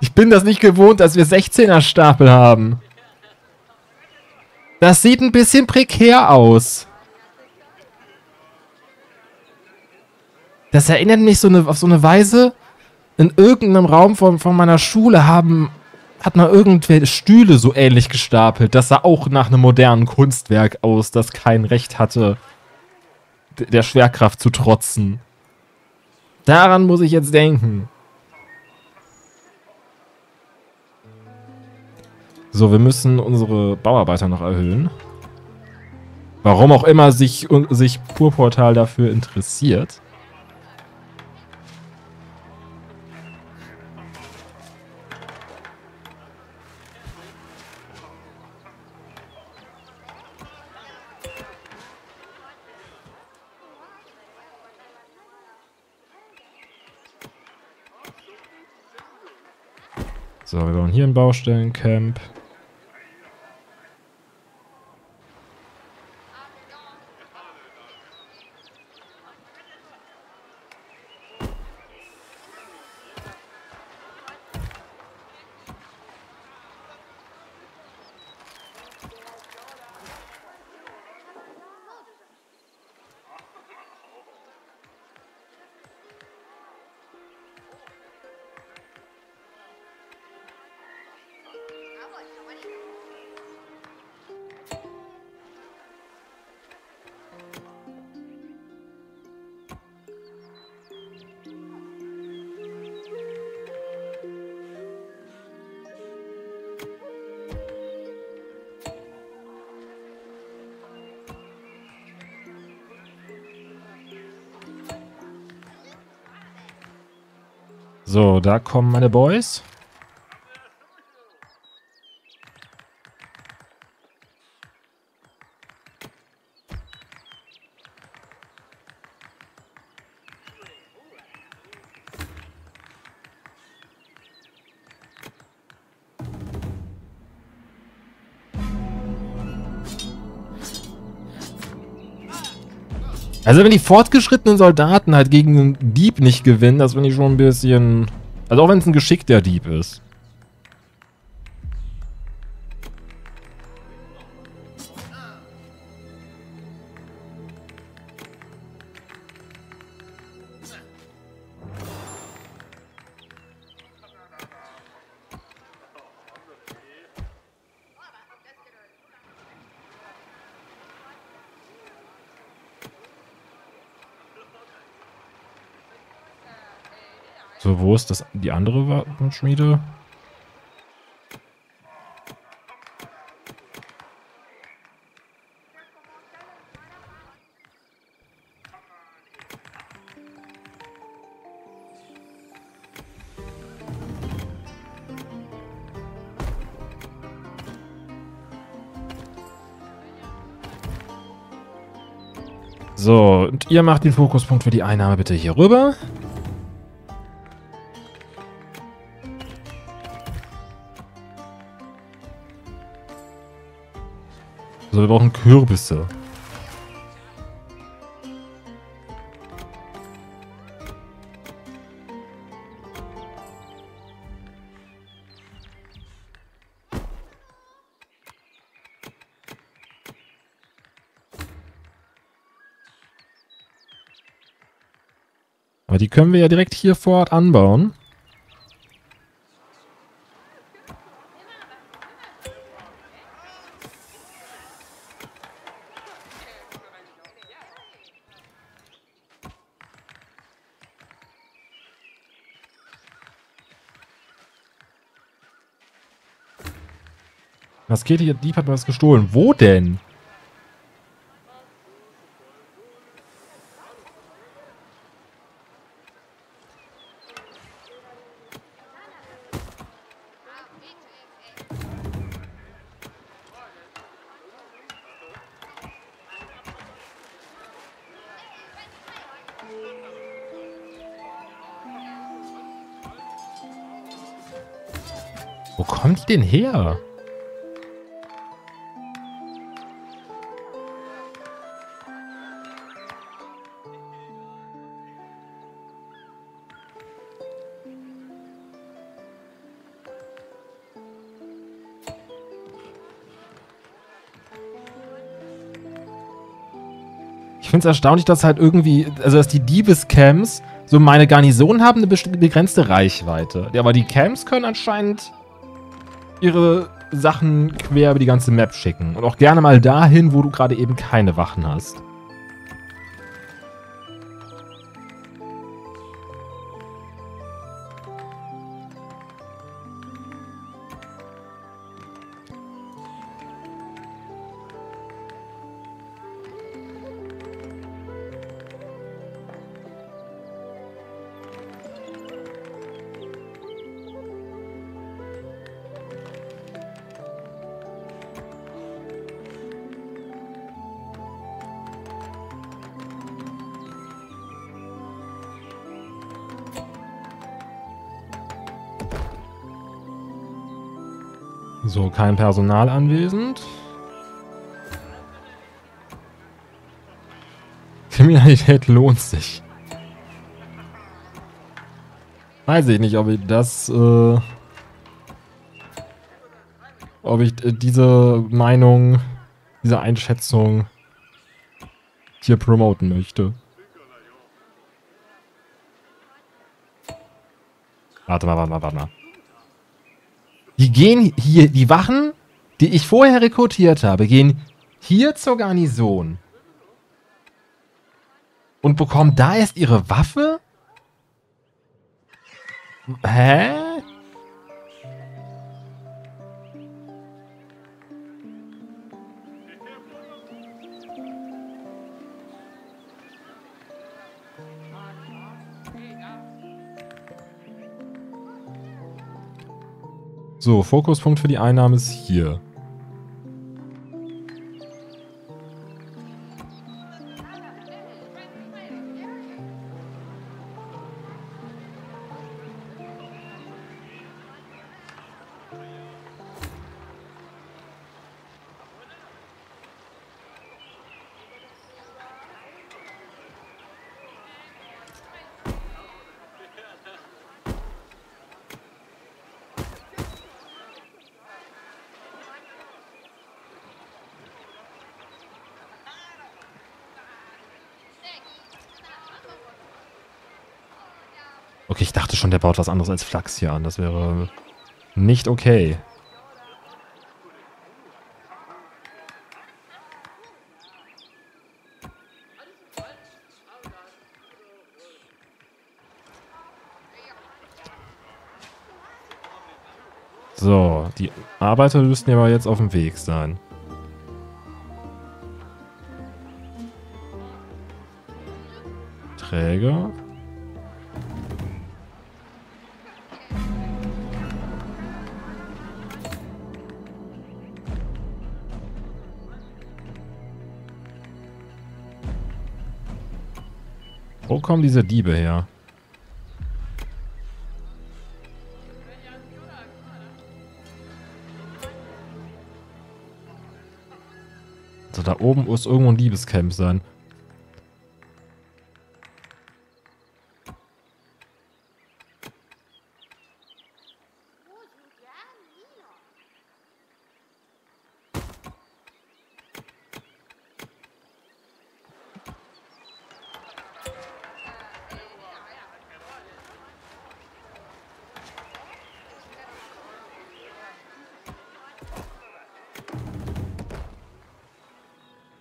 Ich bin das nicht gewohnt, dass wir 16er Stapel haben. Das sieht ein bisschen prekär aus. Das erinnert mich auf so eine Weise, in irgendeinem Raum von meiner Schule hat man irgendwelche Stühle so ähnlich gestapelt. Das sah auch nach einem modernen Kunstwerk aus, das kein Recht hatte, der Schwerkraft zu trotzen. Daran muss ich jetzt denken. So, wir müssen unsere Bauarbeiter noch erhöhen. Warum auch immer sich Purpurtal dafür interessiert. So, wir bauen hier ein Baustellencamp. So, da kommen meine Boys. Also wenn die fortgeschrittenen Soldaten halt gegen einen Dieb nicht gewinnen, das finde ich schon ein bisschen... Also auch wenn es ein geschickter Dieb ist. So, wo ist das, die andere Waffenschmiede? So, und ihr macht den Fokuspunkt für die Einnahme bitte hier rüber. Wir brauchen Kürbisse. Aber die können wir ja direkt hier vor Ort anbauen. Was geht hier? Dieb hat mir was gestohlen. Wo denn? Wo kommen die denn her? Ich finde es erstaunlich, dass halt irgendwie, also dass die Diebescamps, so meine Garnison haben eine begrenzte Reichweite. Ja, aber die Camps können anscheinend ihre Sachen quer über die ganze Map schicken. Und auch gerne mal dahin, wo du gerade eben keine Wachen hast. So, kein Personal anwesend. Kriminalität lohnt sich. Weiß ich nicht, ob ich das, ob ich diese Meinung, diese Einschätzung hier promoten möchte. Warte mal. Die gehen hier, die Wachen, die ich vorher rekrutiert habe, gehen hier zur Garnison. Und bekommen da erst ihre Waffe? Hä? So, Fokuspunkt für die Einnahme ist hier. Okay, ich dachte schon, der baut was anderes als Flachs hier an. Das wäre nicht okay. So, die Arbeiter müssten ja aber jetzt auf dem Weg sein. Träger. Wo kommen diese Diebe her? Also da oben muss irgendwo ein Diebescamp sein.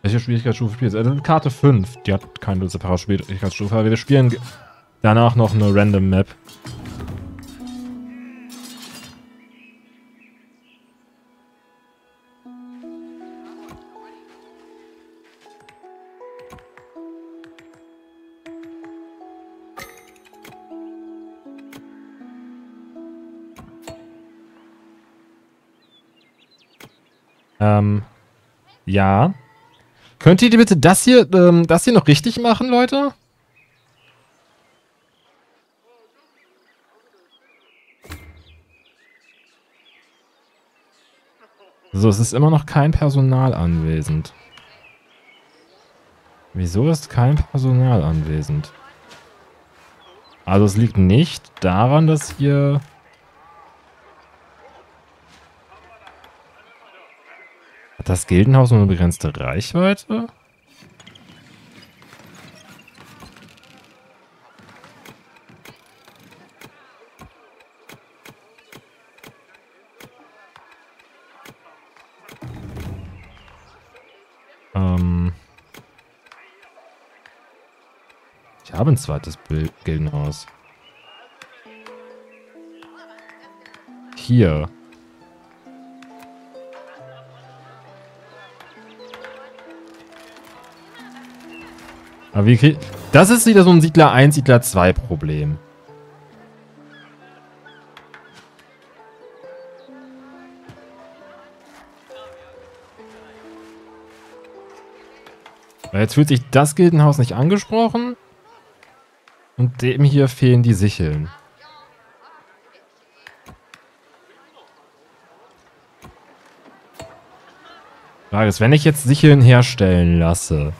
Welche Schwierigkeitsstufe spielst du? Also Karte 5, die hat keine separate Schwierigkeitsstufe, aber wir spielen danach noch eine Random Map. Ja. Könnt ihr bitte das hier noch richtig machen, Leute? So, es ist immer noch kein Personal anwesend. Wieso ist kein Personal anwesend? Also es liegt nicht daran, dass hier... Hat das Gildenhaus nur eine begrenzte Reichweite? habe ein zweites Gildenhaus. Hier. Aber wie krieg... Das ist wieder so ein Siedler 1, Siedler 2 Problem. Weil jetzt fühlt sich das Gildenhaus nicht angesprochen. Und dem hier fehlen die Sicheln. Frage ist, wenn ich jetzt Sicheln herstellen lasse.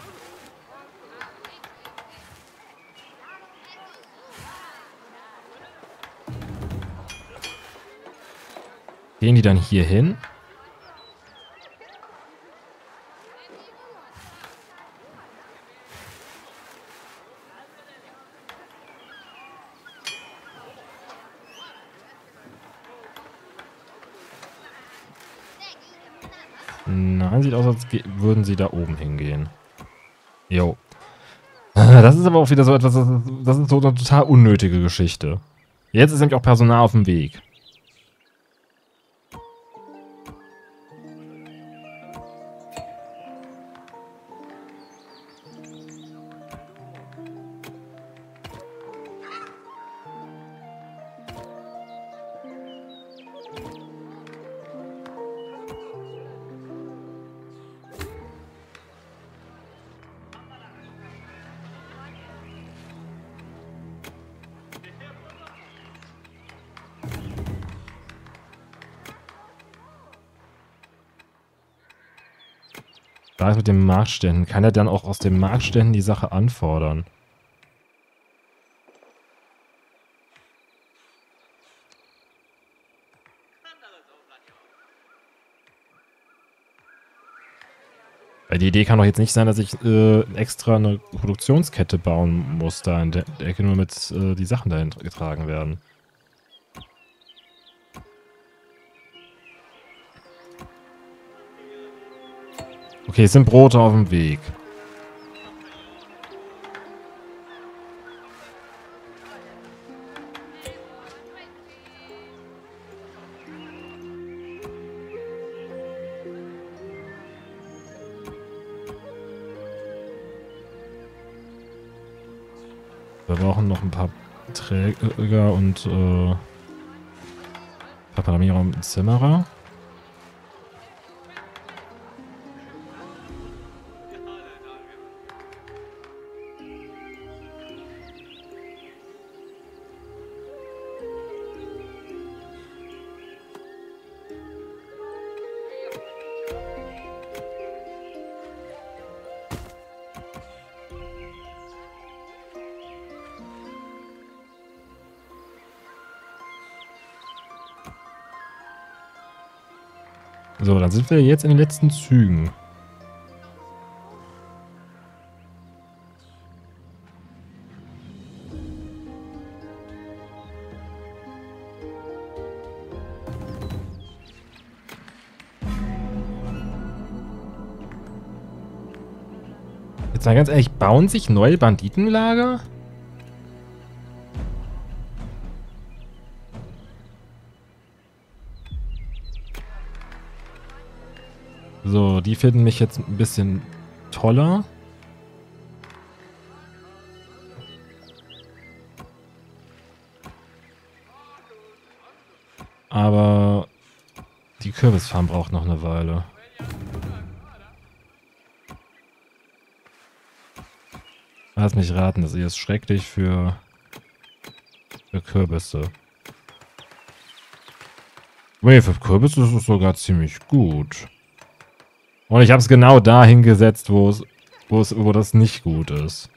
Gehen die dann hier hin? Nein, sieht aus, als würden sie da oben hingehen. Jo. Das ist aber auch wieder so etwas, das ist so eine total unnötige Geschichte. Jetzt ist nämlich auch Personal auf dem Weg. Da ist mit den Marktständen. Kann er dann auch aus den Marktständen die Sache anfordern? Weil die Idee kann doch jetzt nicht sein, dass ich extra eine Produktionskette bauen muss, da in der Ecke nur mit die Sachen dahin getragen werden. Okay, es sind Brote auf dem Weg. Wir brauchen noch ein paar Träger und Papalamierer und Zimmerer. So, dann sind wir jetzt in den letzten Zügen. Jetzt mal ganz ehrlich, bauen sich neue Banditenlager? So, die finden mich jetzt ein bisschen toller. Aber die Kürbisfarm braucht noch eine Weile. Lass mich raten, das hier ist schrecklich für Kürbisse. Nee, für Kürbisse ist es sogar ziemlich gut. Und ich habe es genau da hingesetzt, wo das nicht gut ist.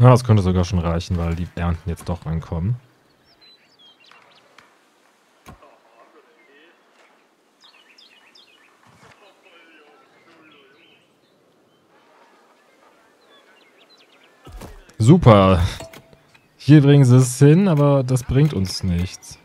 Ja, das könnte sogar schon reichen, weil die Ernten jetzt doch ankommen. Super. Hier bringen sie es hin, aber das bringt uns nichts.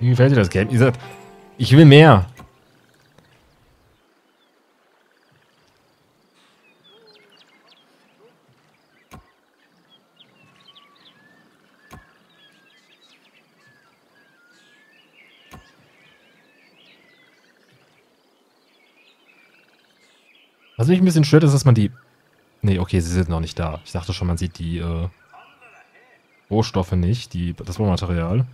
Wie gefällt dir das Game? Ihr sagt, ich will mehr. Was mich ein bisschen stört, ist, dass man die... Nee, okay, sie sind noch nicht da. Ich dachte schon, man sieht die Rohstoffe nicht, das Rohmaterial.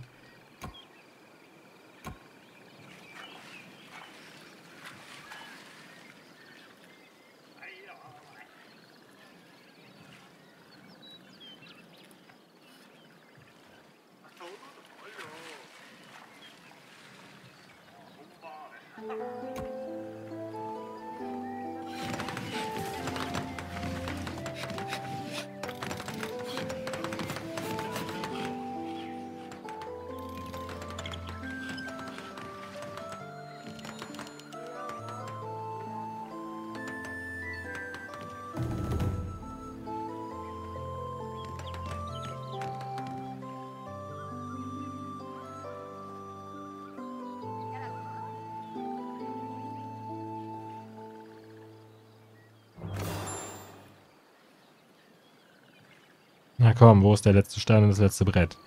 Na komm, wo ist der letzte Stein und das letzte Brett?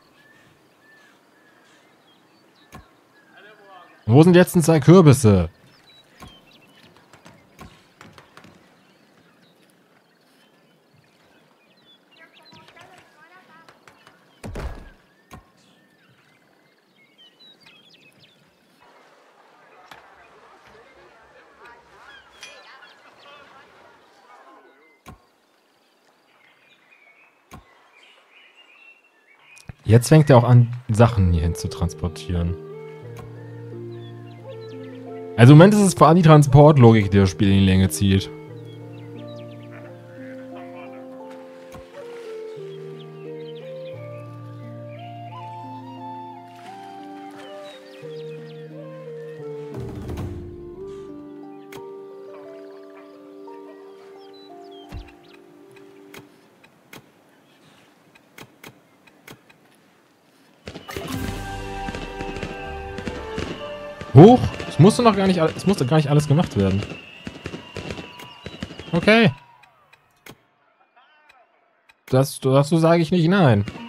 Und wo sind die letzten 2 Kürbisse? Jetzt fängt er auch an, Sachen hierhin zu transportieren. Also im Moment ist es vor allem die Transportlogik, die das Spiel in die Länge zieht. Hoch! Es musste gar nicht alles gemacht werden. Okay. Dazu sage ich nicht nein.